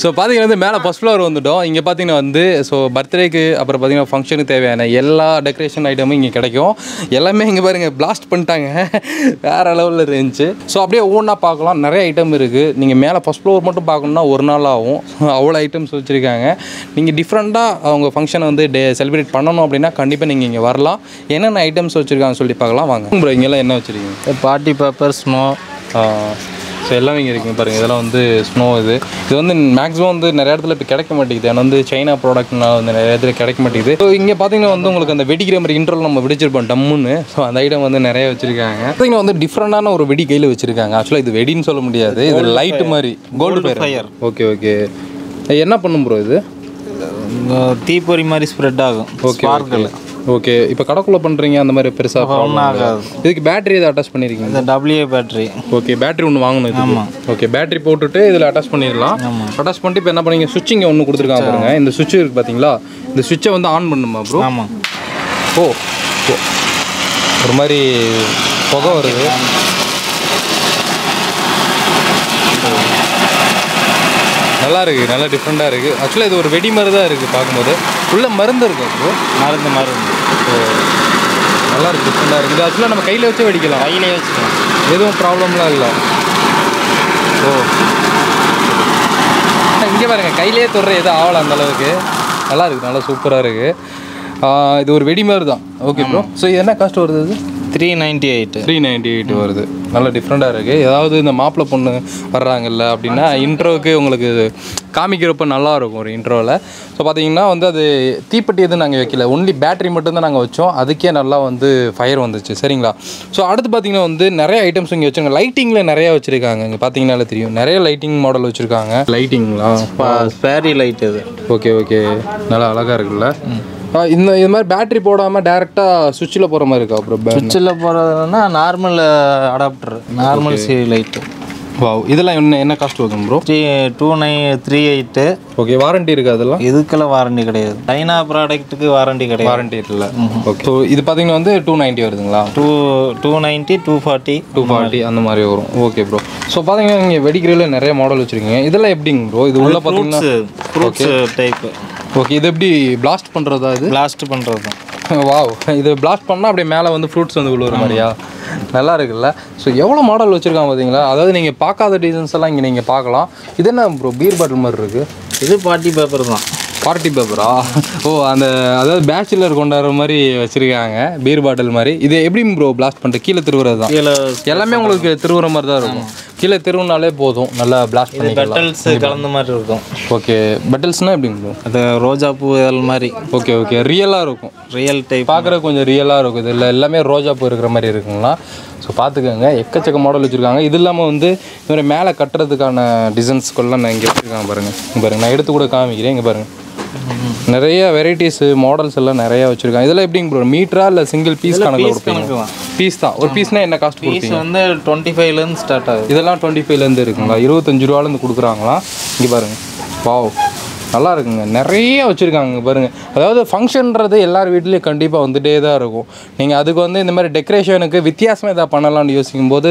ஸோ பார்த்தீங்கன்னா வந்து மேலே ஃபஸ்ட் ஃப்ளோர் வந்துவிட்டோம். இங்கே பார்த்தீங்கன்னா வந்து ஸோ பர்த்டேக்கு அப்புறம் பார்த்தீங்கன்னா ஃபங்க்ஷனுக்கு தேவையான எல்லா டெக்கரேஷன் ஐட்டமும் இங்கே கிடைக்கும். எல்லாமே இங்கே பாருங்கள் பிளாஸ்ட் பண்ணிட்டாங்க, வேறு லெவலில் இருந்துச்சு. ஸோ அப்படியே ஒவ்வொன்றா பார்க்கலாம், நிறைய ஐட்டம் இருக்குது. நீங்கள் மேலே ஃபஸ்ட் ஃப்ளோர் மட்டும் பார்க்கணுன்னா ஒரு நாள் ஆகும், அவ்வளோ ஐட்டம்ஸ் வச்சுருக்காங்க. நீங்கள் டிஃப்ரெண்ட்டாக அவங்க ஃபங்க்ஷனை வந்து டே செலிப்ரேட் பண்ணணும் அப்படின்னா கண்டிப்பாக நீங்கள் இங்கே வரலாம். என்னென்ன ஐட்டம்ஸ் வச்சுருக்காங்கன்னு சொல்லி பார்க்கலாம் வாங்க. அப்புறம் இங்கெல்லாம் என்ன வச்சுருக்கீங்க? பார்ட்டி பேப்பர், ஸ்னோ, ஸோ எல்லாமே இங்கே இருக்குங்க. பாருங்கள், இதெல்லாம் வந்து ஸ்னோ. இது இது வந்து மேக்ஸிமம் வந்து நிறைய இடத்துல இப்போ கிடைக்க மாட்டேங்குது. ஏன்னா வந்து சைனா ப்ராடக்ட்னால் வந்து நிறைய இடத்துல கிடைக்க மாட்டேங்குது. ஸோ இங்கே பார்த்தீங்கன்னா வந்து உங்களுக்கு அந்த வெடிக்கிற மாதிரி இன்ட்ரோல் நம்ம வெடிச்சிருப்போம் டம்முன்னு. ஸோ அந்த ஐட்டம் வந்து நிறைய வச்சுருக்காங்க. பார்த்தீங்கன்னா வந்து டிஃப்ரெண்டான ஒரு வெடி கையில் வச்சுருக்காங்க. ஆக்சுவலாக இது வெடின்னு சொல்ல முடியாது, இது லைட்டு மாதிரி கோல்டு ஃபயர். ஓகே ஓகே, என்ன பண்ணும் ப்ரோ? இது தீப்பொறி மாதிரி ஸ்ப்ரெட் ஆகும். ஓகே ஓகே, இப்போ கடக்குள்ள பண்ணுறீங்க அந்த மாதிரி பெருசாக ஆகாது. இதுக்கு பேட்டரி இதை அட்டாச் பண்ணியிருக்கீங்க? இந்த டபிள்யூஏ பேட்டரி. ஓகே, பேட்டரி ஒன்று வாங்கணும் இது. ஆமாம், ஓகே, பேட்டரி போட்டுட்டு இதில் அட்டாச் பண்ணிடலாம். அட்டாச் பண்ணிட்டு இப்போ என்ன பண்ணுறீங்க? சுவிட்சிங்க ஒன்று கொடுத்துருக்காங்க பாருங்க. இந்த சுவிட்ச் இருக்குது பார்த்தீங்களா, இந்த சுவிட்சை வந்து ஆன் பண்ணுமா ப்ரோ? ஆமாம். ஓ, ஒரு மாதிரி புகை வருது. நல்லா இருக்குது, நல்லா டிஃப்ரெண்ட்டாக இருக்குது. ஆக்சுவலாக இது ஒரு வெடி மாதிரி தான் இருக்குது பார்க்கும்போது. உள்ளே மருந்து இருக்குது ப்ரோ? மருந்து மருந்து ஸோ நல்லா இருக்குது, டிஃப்ரெண்ட்டாக இருக்குது. இது ஆக்சுவலாக நம்ம கையில் வச்சு வெடிக்கலாம். கையிலே வச்சுக்கலாம், எதுவும் ப்ராப்ளம்லாம் இல்லை. ஓ, இங்கே பாருங்கள், கையிலே தொடுற எதுவும் ஆகலை அந்த அளவுக்கு. நல்லா இருக்குது, நல்லா சூப்பராக இருக்குது. இது ஒரு வெடி மாதிரி தான். ஓகே ப்ரோ, ஸோ இது என்ன காஸ்ட் வருது? இது three ninety eight three ninety eight வருது. நல்லா டிஃப்ரெண்ட்டாக இருக்குது. ஏதாவது இந்த மாப்பிள்ளை பொண்ணு வர்றாங்கல்ல அப்படின்னா இன்ட்ரோவுக்கு உங்களுக்கு காமிக்கிறப்ப நல்லாயிருக்கும் ஒரு இன்ட்ரோவில். ஸோ பார்த்தீங்கன்னா வந்து அது தீப்பெட்டி எதுவும் நாங்கள் வைக்கல, ஒன்லி பேட்டரி மட்டும்தான் நாங்கள் வச்சோம். அதுக்கே நல்லா வந்து ஃபயர் வந்துச்சு. சரிங்களா, ஸோ அடுத்து பார்த்தீங்கன்னா வந்து நிறைய ஐட்டம்ஸ் இங்கே வச்சுருக்காங்க. லைட்டிங்கில் நிறையா வச்சுருக்காங்க. இங்கே பார்த்தீங்கன்னாலே தெரியும், நிறைய லைட்டிங் மாடல் வச்சுருக்காங்க. லைட்டிங்களா? ஃபேரி லைட் இது. ஓகே ஓகே, நல்லா அழகாக இருக்குல்ல. இந்த இது மாதிரி பேட்டரி போடாமல் டேரெக்டாக சுவிட்சில் போகிற மாதிரி இருக்கா? அப்புறம் சுவிட்சில் போகிறதுனா நார்மல் அடாப்டர், நார்மல் சீரி லைட்டு. Wow, இதெல்லாம் என்ன என்ன காஸ்ட் வரும் bro? two nine three eight. Okay, warranty இருக்கா இதெல்லாம்? இதுக்கெல்லாம் வாரண்டி கிடையாது. டைனா ப்ராடக்ட்டுக்கு வாரண்டி கிடையாது. வாரண்டி இல்ல. ஓகே. சோ இது பாத்தீங்கன்னா வந்து two ninety வருதுங்களா? two ninety two forty two forty அந்த மாதிரி வரும். Okay bro. சோ பாத்தீங்கன்னா நீங்க வெடிக்கிறதுல நிறைய மாடல் வச்சிருக்கீங்க. இதெல்லாம் எப்படிங்க bro? இது உள்ள பாத்தீங்கன்னா ஃப்ரூட்ஸ் டைப். ஓகே, இது எப்படி பிளாஸ்ட் பண்றதா இது? பிளாஸ்ட் பண்றதா. வாவ், இது பிளாஸ்ட் பண்ணா அப்படியே மேலே வந்து ஃப்ரூட்ஸ் வந்து விழுற மாதிரியா? நல்லா இருக்குல்ல. ஸோ எவ்வளோ மாடல் வச்சுருக்காங்க பார்த்தீங்களா? அதாவது நீங்கள் பார்க்காத டிசைன்ஸ் எல்லாம் இங்கே நீங்கள் பார்க்கலாம். இது என்ன ப்ரோ பீர் பாட்டில் மாதிரி இருக்குது? இது பார்ட்டி பேப்பர் தான். பார்ட்டி பேப்பரா? ஓ, அந்த அதாவது பேச்சுலர் கொண்டாடுற மாதிரி வச்சுருக்காங்க பீர் பாட்டில் மாதிரி. இது எப்படி ப்ரோ பிளாஸ்ட் பண்ணிட்டு? கீழே திருவுறது தான் எல்லாமே. உங்களுக்கு திருவுற மாதிரி தான் இருக்கும். கீழே திருவுனாலே போதும் நல்லா பிளாஸ்ட் பண்ணி பெட்டல்ஸ் கலந்த மாதிரி இருக்கும். ஓகே, பெட்டல்ஸ்னால் எப்படிங்க ப்ரோ? அது ரோஜா பூ மாதிரி. ஓகே ஓகே, ரியலாக இருக்கும். ரியல் டைப் பார்க்குறது கொஞ்சம் ரியலாக இருக்கும். இது இல்லை எல்லாமே ரோஜா பூ இருக்கிற மாதிரி இருக்குங்களா? ஸோ பார்த்துக்கோங்க, எக்கச்சக்க மாடல் வச்சுருக்காங்க. இது இல்லாமல் வந்து இந்த மேலே கட்டுறதுக்கான டிசைன்ஸ்கெல்லாம் நான் இங்கே வச்சுருக்காங்க பாருங்கள். இங்கே பாருங்கள், நான் எடுத்து கூட காமிக்கிறேன். இங்கே பாருங்கள், நிறைய வெரைட்டிஸ் மாடல்ஸ் எல்லாம் நிறைய வச்சிருக்காங்க. இதெல்லாம் எப்படிங்க ப்ரோ? மீட்டரா இல்ல சிங்கிள் பீஸ் கணக்குல கொடுப்பீங்க? பீஸ் தான். ஒரு பீஸ்னா என்ன காஸ்ட் கொடுப்பீங்க? பீஸ் வந்து இருபத்தி ஐந்து ல இருந்து ஸ்டார்ட் ஆகுது. இதெல்லாம் இருபத்தி ஐந்து ல இருந்து இருக்குங்களா? இருபத்தஞ்சு ரூபாயில இருந்து கொடுக்குறாங்களா? இங்க பாருங்க, வாவ் நல்லா இருக்குங்க. நிறைய வச்சுருக்காங்க பாருங்கள். அதாவது ஃபங்க்ஷன்றது எல்லார் வீட்லேயும் கண்டிப்பாக வந்துகிட்டே தான் இருக்கும். நீங்கள் அதுக்கு வந்து இந்த மாதிரி டெக்கரேஷனுக்கு வித்தியாசமாக எதாவது பண்ணலான்னு யோசிக்கும் போது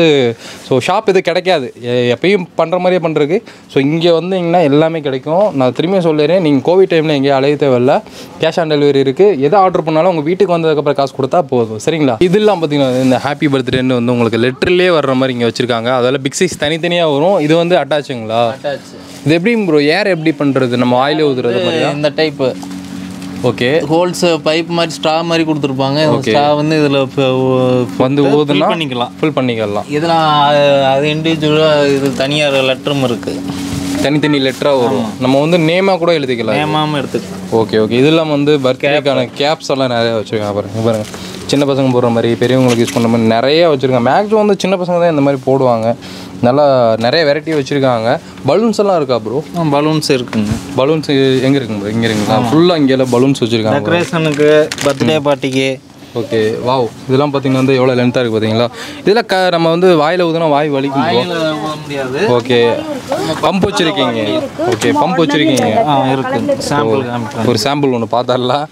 ஸோ ஷாப் இது கிடைக்காது எப்பயும் பண்ணுற மாதிரியே பண்ணுறதுக்கு. ஸோ இங்கே வந்தீங்கன்னா எல்லாமே கிடைக்கும். நான் திரும்பியும் சொல்லிடுறேன், நீங்கள் கோவிட் டைமில் எங்கேயும் அலைய தேவையில்ல. கேஷ் ஆன் டெலிவரி இருக்குது. எதை ஆர்டர் பண்ணாலும் உங்கள் வீட்டுக்கு வந்ததுக்கப்புறம் காசு கொடுத்தா போதும், சரிங்களா? இதெல்லாம் பார்த்தீங்கன்னா இந்த ஹாப்பி பர்த்டேன்னு வந்து உங்களுக்கு லெட்டர்லேயே வர்ற மாதிரி இங்கே வச்சுருக்காங்க. அதில் பிக் சைஸ் தனித்தனியாக வரும். இது வந்து அட்டாச்சுங்களா? இது எப்படி ப்ரோ? ஏர் எப்படி பண்ணுறது? நம்ம ஆயில் ஊதுறது மாதிரியா? இந்த டைப். ஓகே, ஹோல்ஸ் பைப் மாதிரி ஸ்ட்ரா மாதிரி கொடுத்துருப்பாங்க. ஸ்ட்ரா வந்து இதில் வந்து ஊதுனா பண்ணிக்கலாம், ஃபில் பண்ணிக்கலாம். இதெல்லாம் அது இண்டிவிஜுவலாக. இது தனியாக லெட்டரும் இருக்குது, தனித்தனி லெட்டராக வரும். நம்ம வந்து நேமாக கூட எழுதிக்கலாம், நேமாகவும் எடுத்துக்கலாம். ஓகே ஓகே, இதெல்லாம் வந்து பர்த்டேக்கான கேப்ஸ் எல்லாம் நிறையா வச்சுருக்காங்க பாருங்க. பாருங்கள், சின்ன பசங்க போடுற மாதிரி, பெரியவங்களுக்கு யூஸ் பண்ணுற மாதிரி நிறைய வச்சுருக்காங்க. மேக்ஸிமம் வந்து சின்ன பசங்க தான் இந்த மாதிரி போடுவாங்க. நல்லா நிறைய வெரைட்டி வச்சுருக்காங்க. பலூன்ஸ் எல்லாம் இருக்கா ப்ரோ? பலூன்ஸ் இருக்குங்க. பலூன்ஸ் எங்கே இருக்குங்க ப்ரோ? இங்கே இருக்குங்களா? ஃபுல்லாக இங்கே எல்லாம் பலூன்ஸ் வச்சுருக்காங்க டெக்கரேஷனுக்கு, பர்த்டே பார்ட்டிக்கு. Okay, wow. இதெல்லாம் பார்த்தீங்கன்னா வந்து எவ்வளோ லென்த்தாக இருக்குது பார்த்தீங்களா? இதெல்லாம் க நம்ம வந்து வாயில் ஊதுனா வாய் வலிக்கும். ஓகே, பம்ப் வச்சுருக்கீங்க. ஓகே, பம்ப் வச்சுருக்கீங்க. ஆ, இருக்குது. சாம்பிள் ஒரு சாம்பிள் ஒன்று பார்த்தாலாம்.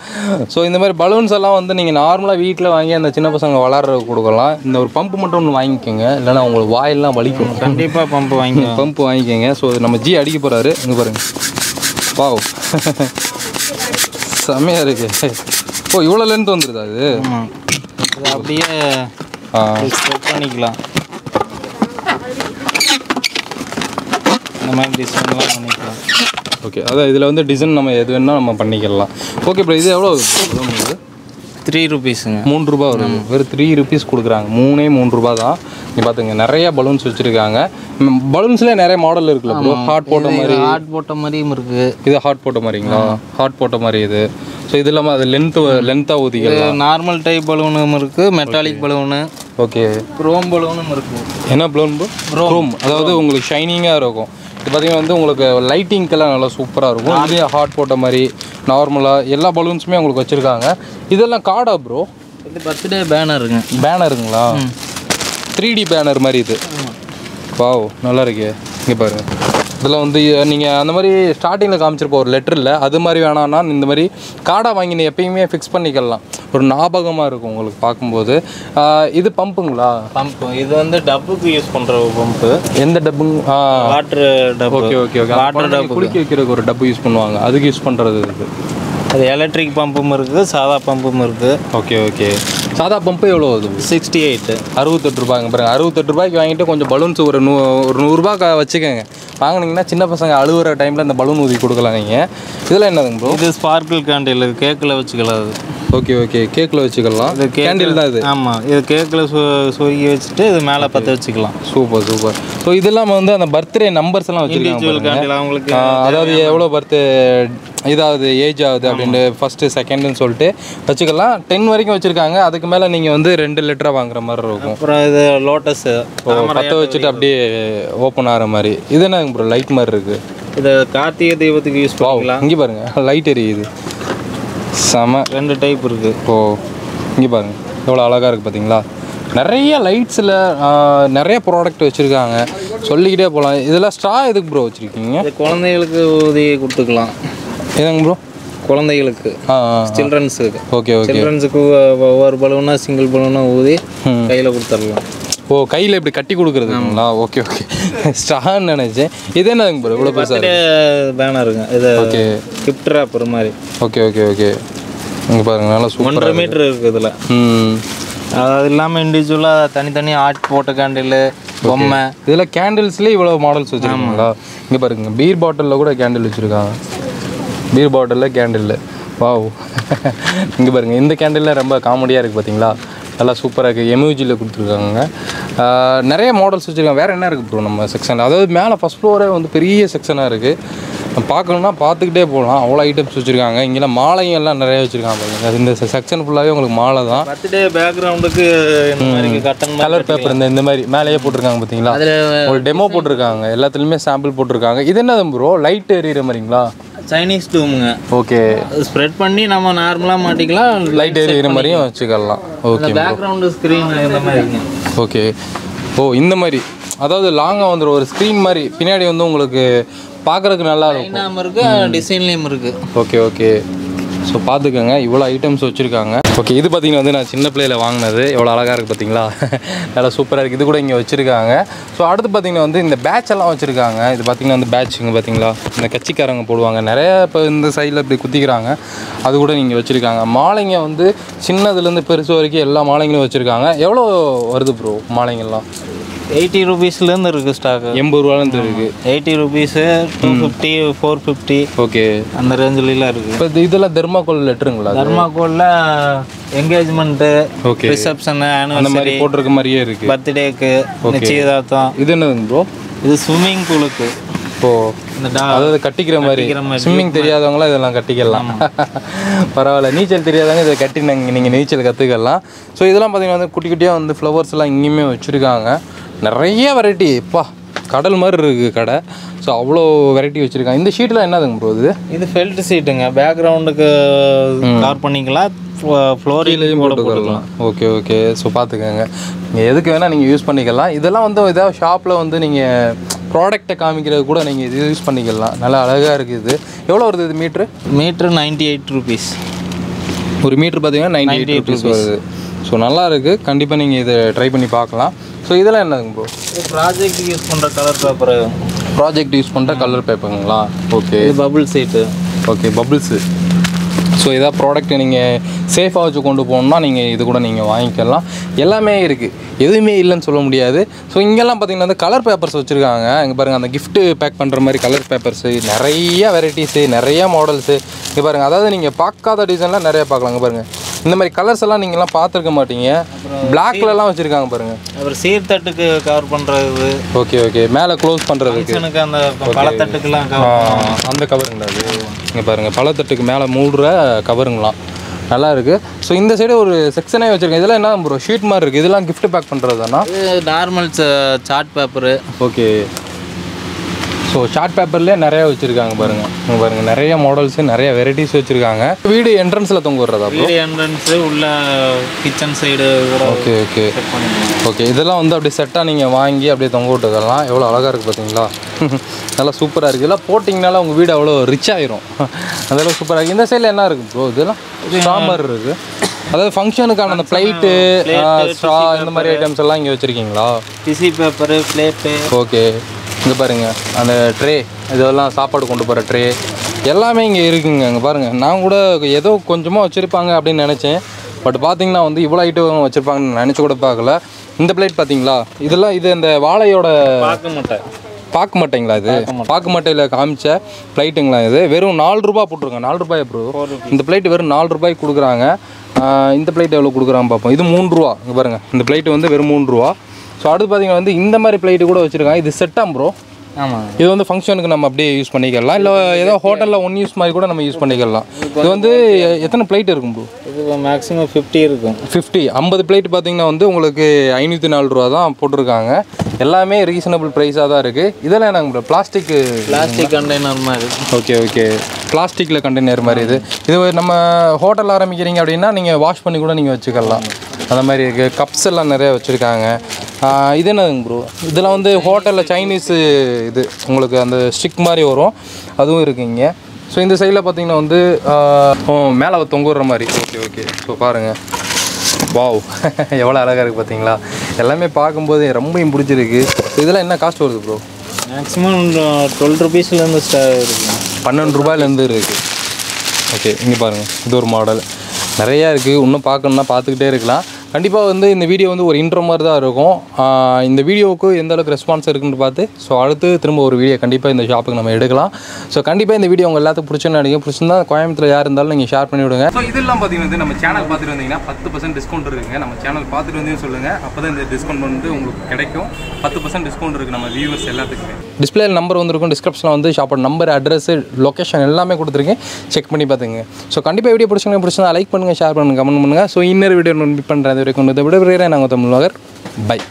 ஸோ இந்த மாதிரி பலூன்ஸ் எல்லாம் வந்து நீங்கள் நார்மலாக வீட்டில் வாங்கி அந்த சின்ன பசங்க வளர்கிற கொடுக்கலாம். இந்த ஒரு பம்ப் மட்டும் ஒன்று வாங்கிக்கோங்க, இல்லைன்னா உங்களுக்கு வாயிலாம் வலிக்கும். கண்டிப்பாக பம்ப் வாங்கி பம்ப் வாங்கிக்கோங்க. ஸோ நம்ம ஜி அடிக்க போகிறாரு. இங்கே பாருங்கள், வாவ் செம்மையாக இருக்குது. ஓ, இவ்வளோ லென்த் வந்துடுது. அது அப்படியே ஸ்டெப் பண்ணிக்கலாம். இந்த மாதிரி டிசைன்லாம் பண்ணிக்கலாம். ஓகே, அதான் இதில் வந்து டிசைன் நம்ம எது வேணால் நம்ம பண்ணிக்கலாம். ஓகே ப்ரோ, இது எவ்வளோ? த்ரீ ருபீஸுங்க. மூணு ரூபா வரும். வெறும் த்ரீ ருபீஸ் கொடுக்குறாங்க. மூணே மூணு ரூபா தான். நீ பார்த்துங்க, நிறைய பலூன்ஸ் வச்சுருக்காங்க. பலூன்ஸ்லேயே நிறைய மாடல் இருக்குல்ல ப்ரோ? ஹாட் போட்ட மாதிரி, ஹாட் போட்ட மாதிரியும் இருக்குது. இது ஹாட் போட்ட மாதிரிங்களா? ஹாட் போட்ட மாதிரி இது. ஸோ இது இல்லாமல் அது லென்த்து லென்த்தாக ஊதிக்கலாம். நார்மல் டைப் பலூனும் இருக்குது, மெட்டாலிக் பலூனு. ஓகே, ரோம் பலூனும் இருக்குது. என்ன பலூன் ப்ரோ? ரோம். அதாவது உங்களுக்கு ஷைனிங்காக இருக்கும். இது பார்த்திங்கன்னா வந்து உங்களுக்கு லைட்டிங்கெல்லாம் நல்லா சூப்பராக இருக்கும். அதுலேயே ஹாட் போட்ட மாதிரி நார்மலாக எல்லா பலூன்ஸுமே உங்களுக்கு வச்சுருக்காங்க. இதெல்லாம் கார்டா ப்ரோ? இது பர்த்டே பேனருங்க. பேனருங்களா? த்ரீ டி பேனர் மாதிரி இது. வாவ், நல்லா இருக்கு. இங்கே பாருங்கள், இதெல்லாம் வந்து நீங்கள் அந்த மாதிரி ஸ்டார்டிங்கில் காமிச்சிருப்போம் ஒரு லெட்டரில், அது மாதிரி வேணான்னா இந்த மாதிரி கார்டாக வாங்கினு எப்பயுமே ஃபிக்ஸ் பண்ணிக்கலாம். ஒரு ஞாபகமாக இருக்கும் உங்களுக்கு பார்க்கும்போது. இது பம்புங்களா? பம்பு. இது வந்து டப்புக்கு யூஸ் பண்ணுற பம்பு. எந்த டப்பு? வாட்டர் டப்பு. ஓகே ஓகே ஓகே, வாட்டர் டப்பு. குளிக்க வைக்கிறதுக்கு ஒரு டப்பு யூஸ் பண்ணுவாங்க, அதுக்கு யூஸ் பண்ணுறது இருக்குது. அது எலக்ட்ரிக் பம்பும் இருக்குது, சாதா பம்பும் இருக்குது. ஓகே ஓகே, சாதா பம்பு எவ்வளோ ஆகுது? சிக்ஸ்டி எயிட் அறுபத்தெட்டு ரூபாய்ங்க. பாருங்கள், அறுபத்தெட்டு ரூபாய்க்கு வாங்கிட்டு கொஞ்சம் பலூன்ஸ் ஒரு நூ ஒரு நூறுரூபா வச்சுக்கோங்க. வாங்கினீங்கன்னா சின்ன பசங்க அழுகிற டைமில் இந்த பலூன் ஊதி கொடுக்கலாம் நீங்கள். இதெல்லாம் என்னதுங்க ப்ரோ? இது ஸ்பார்க்கிள் கேண்டில். இது கேக்கில் வச்சுக்கலாம். ஓகே ஓகே, கேக்கில் வச்சுக்கலாம். இது கேண்டில் தான் இது? ஆமாம், இது கேக்கில் சு சொருகி வச்சுட்டு இது மேலே பற்ற வச்சுக்கலாம். Super super. ஸோ இதெல்லாம் வந்து அந்த பர்த்டே நம்பர்ஸ் எல்லாம் வச்சுருக்காங்க அவங்களுக்கு. அதாவது எவ்வளோ பர்த்டே இதாவது ஏஜ் ஆகுது அப்படின்ட்டு ஃபஸ்ட்டு செகண்டுன்னு சொல்லிட்டு வச்சுக்கலாம். டென் வரைக்கும் வச்சுருக்காங்க. அதுக்கு மேலே நீங்கள் வந்து ரெண்டு லிட்டராக வாங்குற மாதிரி இருக்கும். அப்புறம் இது லோட்டஸ் பற்ற வச்சுட்டு அப்படியே ஓப்பன் ஆகிற மாதிரி. இது என்னங்க ப்ரோ? லைட் மாதிரி இருக்குது. இதை கார்த்திகை தெய்வத்துக்கு யூஸ் பண்ணலாம். இங்கே பாருங்கள், லைட் எரியுது. செம ரெண்டு டைப் இருக்குது. ஓ, இங்கே பாருங்கள், எவ்வளோ அழகாக இருக்குது பார்த்தீங்களா? நிறைய லைட்ஸில் நிறைய ப்ராடக்ட் வச்சுருக்காங்க. சொல்லிக்கிட்டே போகலாம். இதெல்லாம் ஸ்ட்ரா எதுக்கு ப்ரோ வச்சுருக்கீங்க? இது குழந்தைகளுக்கு ஊதி கொடுத்துக்கலாம். எதுங்க ப்ரோ? குழந்தைகளுக்கு, சில்ட்ரன்ஸுக்கு. Okay okay. சில்ட்ரன்ஸுக்கு ஒவ்வொரு பலூனாக சிங்கிள் பலூனாக ஊதி கையில் கொடுத்துடலாம். ஓ, கையில் இப்படி கட்டி கொடுக்குறதுங்களா? ஓகே ஓகே, ஸ்ட்ரான்னு நினச்சேன். இது என்னதுங்க ப்ரோ இவ்வளோ பெருசாக பேனருங்க? இது ஓகே, கிஃப்ட் ராப்பர் மாதிரி. Okay okay okay. இங்கே பாருங்க, நல்லா ஒன்றரை மீட்டர் இருக்குது இதில். ம், அது இல்லாமல் இண்டிவிஜுவலாக தனித்தனி ஆர்ட் போட்ட கேண்டில், பொம்மை, இதில் கேண்டில்ஸ்லேயே இவ்வளோ மாடல்ஸ் வச்சுருக்காங்களா? இங்கே பாருங்க, பீர் பாட்டிலில் கூட கேண்டில் வச்சுருக்காங்க. பீர் பாட்டிலில் கேண்டில், வாவ். இங்கே பாருங்கள், இந்த கேண்டில்லாம் ரொம்ப காமெடியாக இருக்குது பார்த்தீங்களா? நல்லா சூப்பராக இருக்குது. எம்யூஜியில் கொடுத்துருக்காங்க, நிறைய மாடல்ஸ் வச்சுருக்காங்க. வேறு என்ன இருக்குது ப்ரோ நம்ம செக்ஷனில்? அதாவது மேலே ஃபஸ்ட் ஃப்ளோரே வந்து பெரிய செக்ஷனாக இருக்குது, பார்க்கணுன்னா பார்த்துக்கிட்டே போகலாம். அவ்வளோ ஐட்டம்ஸ் வச்சுருக்காங்க. இங்கெல்லாம் மாலையும் எல்லாம் நிறைய வச்சுருக்காங்க பாருங்க. அது இந்த செக்ஷன் ஃபுல்லாகவே உங்களுக்கு மாலை தான். பர்த்டே பேக்ரவுண்டுக்கு கலர் பேப்பர் இந்த இந்த மாதிரி மேலேயே போட்டிருக்காங்க பார்த்தீங்களா? ஒரு டெமோ போட்டிருக்காங்க, எல்லாத்துலேயுமே சாம்பிள் போட்டிருக்காங்க. இது என்னது ப்ரோ, லைட் எரியிற மாதிரிங்களா? சைனீஸ் டூமுங்க. ஓகே, ஸ்ப்ரெட் பண்ணி நம்ம நார்மலாக மாட்டிக்கலாம், லைட் எரியிற மாதிரியும் வச்சுக்கலாம். ஓகே, பேக்ரவுண்டு ஸ்க்ரீன் இந்த மாதிரி. ஓகே, ஓ, இந்த மாதிரி அதாவது லாங்காக வந்துடுற ஒரு ஸ்க்ரீன் மாதிரி பின்னாடி வந்து உங்களுக்கு பார்க்குறதுக்கு நல்லா இருக்கும். இருக்குது டிசைன்லேயும் இருக்குது. ஓகே ஓகே, ஸோ பார்த்துக்கோங்க, இவ்வளோ ஐட்டம்ஸ் வச்சுருக்காங்க. ஓகே, இது பார்த்திங்கன்னா வந்து நான் சின்ன பிள்ளையில் வாங்கினது, எவ்வளோ அழகாக இருக்குது பார்த்தீங்களா? நல்லா சூப்பராக இருக்குது. இது கூட இங்கே வச்சுருக்காங்க. ஸோ அடுத்து பார்த்திங்கன்னா வந்து இந்த பேட்செல்லாம் வச்சுருக்காங்க. இது பார்த்திங்கன்னா வந்து பேட்சுங்க பார்த்தீங்களா? இந்த கட்சிக்காரங்க போடுவாங்க நிறையா. இப்போ இந்த சைடில் இப்படி குத்திக்கிறாங்க, அது கூட நீங்கள் வச்சுருக்காங்க. மாலைங்க வந்து சின்னதுலேருந்து பெருசு வரைக்கும் எல்லா மாலைங்களும் வச்சுருக்காங்க. எவ்வளோ வருது ப்ரோ மாலைங்கள்லாம்? எயிட்டி ருபீஸ்லேருந்து இருக்குது ஸ்டாக்கு, எண்பது ரூபாலேருந்து இருக்குது. Eighty rupees, two fifty, four fifty, okay, அந்த ரேஞ்சிலலாம் இருக்குது. இப்போ இதெல்லாம் தெர்மாகோல் லெட்டருங்களா? தெர்மாகோலில் என்கேஜ்மெண்ட்டு, ஓகே, ரிசப்ஷனு, ஆனிவர்சரி போட்டிருக்க மாதிரியே இருக்குது. பர்த்டேக்கு, நிச்சயதார்த்தம். இது என்னதுங்க ப்ரோ? இது ஸ்விம்மிங் பூலுக்கு. ஓ, அதாவது கட்டிக்கிற மாதிரி. ஸ்விம்மிங் தெரியாதவங்களாம் இதெல்லாம் கட்டிக்கலாம், பரவாயில்ல. நீச்சல் தெரியாதவங்க இதை கட்டி நாங்கள் நீங்கள் நீச்சல் கற்றுக்கலாம். ஸோ இதெல்லாம் பார்த்திங்கன்னா வந்து குட்டி குட்டியாக வந்து ஃப்ளவர்ஸ் எல்லாம் இங்கேயுமே வச்சுருக்காங்க. நிறைய வெரைட்டி, எப்பா கடல் மாதிரி இருக்குது கடை. ஸோ அவ்வளோ வெரைட்டி வச்சுருக்காங்க. இந்த ஷீட்டில் என்னதுங்க ப்ரோ இது? இது ஃபெல்ட் ஷீட்டுங்க, பேக்ரவுண்டுக்கு கவர் பண்ணிக்கலாம், ஃப்ளோரிலையும் போட்டு போடலாம். ஓகே ஓகே, ஸோ பார்த்துக்கோங்க, நீங்கள் எதுக்கு வேணால் நீங்கள் யூஸ் பண்ணிக்கலாம். இதெல்லாம் வந்து ஏதாவது ஷாப்பில் வந்து நீங்கள் ப்ராடக்டை காமிக்கிறது கூட நீங்கள் இது யூஸ் பண்ணிக்கலாம். நல்லா அழகாக இருக்குது. இது எவ்வளோ வருது இது metre? Metre ninety eight rupees. ஒரு மீட்ரு பார்த்தீங்கன்னா நைன்ட்டி எயிட் ருபீஸ் வருது. ஸோ நல்லா இருக்குது, கண்டிப்பாக நீங்கள் இதை ட்ரை பண்ணி பார்க்கலாம். ஸோ இதெல்லாம் என்னதுங்க ப்ரோ? ப்ராஜெக்ட் யூஸ் பண்ணுற கலர் பேப்பரு. ப்ராஜெக்ட் யூஸ் பண்ணுற கலர் பேப்பருங்களா? Okay, bubble sheet. Okay, bubbles. So எதாவது ப்ராடக்ட்டை நீங்கள் சேஃபாக வச்சு கொண்டு போகணுன்னா நீங்கள் இது கூட நீங்கள் வாங்கிக்கலாம். எல்லாமே இருக்குது, எதுவுமே இல்லைன்னு சொல்ல முடியாது. ஸோ இங்கெல்லாம் பார்த்திங்கன்னா அந்த கலர் பேப்பர்ஸ் வச்சுருக்காங்க. இங்கே பாருங்கள், அந்த கிஃப்ட்டு பேக் பண்ணுற மாதிரி கலர் பேப்பர்ஸு, நிறைய வெரைட்டிஸு, நிறையா மாடல்ஸு. இங்கே பாருங்கள், அதாவது நீங்கள் பார்க்காத டிசைன்லாம் நிறையா பார்க்கலாம். இங்கே பாருங்கள், இந்த மாதிரி கலர்ஸ் எல்லாம் நீங்கள்லாம் பார்த்துருக்க மாட்டீங்க. பிளாக்லலாம் வச்சுருக்காங்க பாருங்கள். அப்புறம் சீர்தட்டுக்கு கவர் பண்ணுறது. ஓகே ஓகே, மேலே க்ளோஸ் பண்ணுறதுக்கு அந்த பழத்தட்டுக்குலாம் அந்த கவருங்களா? அது இங்கே பாருங்கள், பழத்தட்டுக்கு மேலே மூடுற கவருங்களாம். நல்லா இருக்குது. ஸோ இந்த சைடு ஒரு செக்ஷனே வச்சுருக்கேன். இதெல்லாம் என்ன ப்ரோ, ஷீட் மாதிரி இருக்குது? இதெல்லாம் கிஃப்ட் பேக் பண்ணுறதுனா normal chart paper. Okay, so chart பேப்பர்லேயே நிறையா வச்சுருக்காங்க பாருங்கள். இங்கே பாருங்கள், நிறைய மாடல்ஸு, நிறைய வெரைட்டிஸ் வச்சுருக்காங்க. வீடு என்ட்ரன்ஸில் தொங்க விடுறதா? வீடு என்ட்ரன்ஸு உள்ள kitchen side. Okay okay okay, இதெல்லாம் வந்து அப்படியே செட்டாக நீங்கள் வாங்கி அப்படியே தொங்க விட்டுக்கலாம். எவ்வளோ அழகாக இருக்குது பார்த்தீங்களா? நல்லா சூப்பராக இருக்குது. இதெல்லாம் போட்டிங்கனால உங்கள் வீடு அவ்வளோ ரிச் ஆயிரும். அதெல்லாம் சூப்பராக இருக்குது. இந்த சைடில் என்ன இருக்குது ப்ரோ? இதெல்லாம் ஸ்ட்ராபெரி இருக்குது. அதாவது ஃபங்க்ஷனுக்கான அந்த பிளேட்டு, ஸ்ட்ரா, இந்த மாதிரி ஐட்டம்ஸ் எல்லாம் இங்கே வச்சுருக்கீங்களா? DC paper, plate. ஓகே, இங்கே பாருங்கள், அந்த ட்ரே, இதெல்லாம் சாப்பாடு கொண்டு போகிற ட்ரே, எல்லாமே இங்கே இருக்குதுங்க. இங்கே பாருங்கள், நான் கூட ஏதோ கொஞ்சமாக வச்சுருப்பாங்க அப்படின்னு நினச்சேன். பட் பார்த்திங்கன்னா வந்து இவ்வளோ ஐட்டம் வச்சுருப்பாங்கன்னு நினச்சி கூட பார்க்கல. இந்த பிளேட் பார்த்தீங்களா? இதெல்லாம் இது அந்த வாழையோட பார்க்க மாட்டேன் பார்க்க மாட்டேங்களா? இது பார்க்க மாட்டையில் காமிச்ச பிளேட்டுங்களா? இது வெறும் நாலு ரூபாய் போட்டிருக்காங்க. நாலு ரூபாய் ப்ரோ? இந்த பிளேட் வெறும் நாலு ரூபாய்க்கு கொடுக்குறாங்க. இந்த பிளேட் எவ்வளோ கொடுக்குறாங்க பார்ப்போம். இது மூணு ரூபா. இங்கே பாருங்கள், இந்த பிளேட்டு வந்து வெறும் மூணு ரூபா. ஸோ அடுத்து பார்த்தீங்கன்னா வந்து இந்த மாதிரி பிளேட்டு கூட வச்சுருக்காங்க. இது செட்டாக ப்ரோ? ஆமாம், இது வந்து ஃபங்க்ஷனுக்கு நம்ம அப்படியே யூஸ் பண்ணிக்கலாம், இல்லை ஏதோ ஹோட்டலில் ஒன் யூஸ் மாதிரி கூட நம்ம யூஸ் பண்ணிக்கலாம். இது வந்து எத்தனை பிளேட் இருக்கும் ப்ரோ? இது மேக்ஸிமம் ஃபிஃப்டி இருக்கும். ஃபிஃப்டி ஐம்பது பிளேட் பார்த்திங்கன்னா வந்து உங்களுக்கு ஐநூற்றி நாலு ரூபா தான் போட்டிருக்காங்க. எல்லாமே ரீசனபிள் ப்ரைஸாக தான் இருக்குது. இதெல்லாம் என்னங்க ப்ரோ? பிளாஸ்டிக்கு பிளாஸ்டிக் கண்டெய்னர் மாதிரி. ஓகே ஓகே, பிளாஸ்டிக்கில் கண்டெய்னர் மாதிரி. இது இது நம்ம ஹோட்டலில் ஆரம்பிக்கிறீங்க அப்படின்னா நீங்கள் வாஷ் பண்ணி கூட நீங்கள் வச்சுக்கலாம். அந்த மாதிரி இருக்குது. கப்ஸ் எல்லாம் நிறையா வச்சுருக்காங்க. இது என்னதுங்க ப்ரோ? இதெல்லாம் வந்து ஹோட்டலில் சைனீஸ் இது உங்களுக்கு அந்த ஸ்டிக் மாதிரி வரும், அதுவும் இருக்குங்க. ஸோ இந்த சைடில் பார்த்தீங்கன்னா வந்து மேலே தொங்குற மாதிரி. Okay okay. ஸோ பாருங்கள், வாவ் எவ்வளோ அழகாக இருக்குது பார்த்தீங்களா? எல்லாமே பார்க்கும்போது ரொம்பவும் பிடிச்சிருக்கு. இதெல்லாம் என்ன காஸ்ட் வருது ப்ரோ? மேக்ஸிமம் டுவெல் ருபீஸ்லேருந்து இருக்குது, பன்னெண்டு ரூபாயிலேருந்து இருக்குது. ஓகே, இங்கே பாருங்கள், இது ஒரு மாடல் நிறையா இருக்குது. இன்னும் பார்க்கணுன்னா பார்த்துக்கிட்டே இருக்கலாம். கண்டிப்பாக வந்து இந்த வீடியோ வந்து ஒரு இன்ட்ரோ மாதிரி தான் இருக்கும். இந்த வீடியோவுக்கு எந்த அளவுக்கு ரெஸ்பான்ஸ் இருக்குன்னு பார்த்து ஸோ அடுத்து திரும்ப ஒரு வீடியோ கண்டிப்பாக இந்த ஷாப்புக்கு நம்ம எடுக்கலாம். ஸோ கண்டிப்பாக இந்த வீடியோ உங்கள் எல்லாத்துக்கும் பிடிச்சேன்னு நினைக்கிறேன். பிடிச்சிருந்தா கோயம்புத்தூர் யார் இருந்தாலும் நீங்கள் ஷேர் பண்ணி விடுங்க. ஸோ இதெல்லாம் பார்த்தீங்கன்னா நம்ம சேனல் பார்த்துட்டு வந்தீங்கன்னா பத்து பர்சன்ட் டிஸ்கவுண்ட் இருக்குங்க. நம்ம சேனல் பார்த்துட்டு வந்து சொல்லுங்கள், அப்போ தான் இந்த டிஸ்கவுண்ட் வந்து உங்களுக்கு கிடைக்கும். பத்து பர்சன்ட் டிஸ்கவுண்ட் இருக்குது நம்ம வியூவர்ஸ் எல்லாத்துக்குமே. டிஸ்பிளே நம்பர் வந்துருக்கும், டிஸ்கிரிப்ஷனில் வந்து ஷாப்போட நம்பர், அட்ரஸ், லொக்கேஷன் எல்லாமே கொடுத்துருக்கேன், செக் பண்ணி பார்த்துங்க. ஸோ கண்டிப்பாக வீடியோ பிடிச்சிங்கன்னா பிடிச்சிருந்தா லைக் பண்ணுங்கள், ஷேர் பண்ணுங்கள், கமெண்ட் பண்ணுங்கள். ஸோ இன்னொரு வீடியோ நோட் பண்ணுறது வரைக்கும் விட விரைகிறேன். நாங்கள் தமிழ் நகர். பை.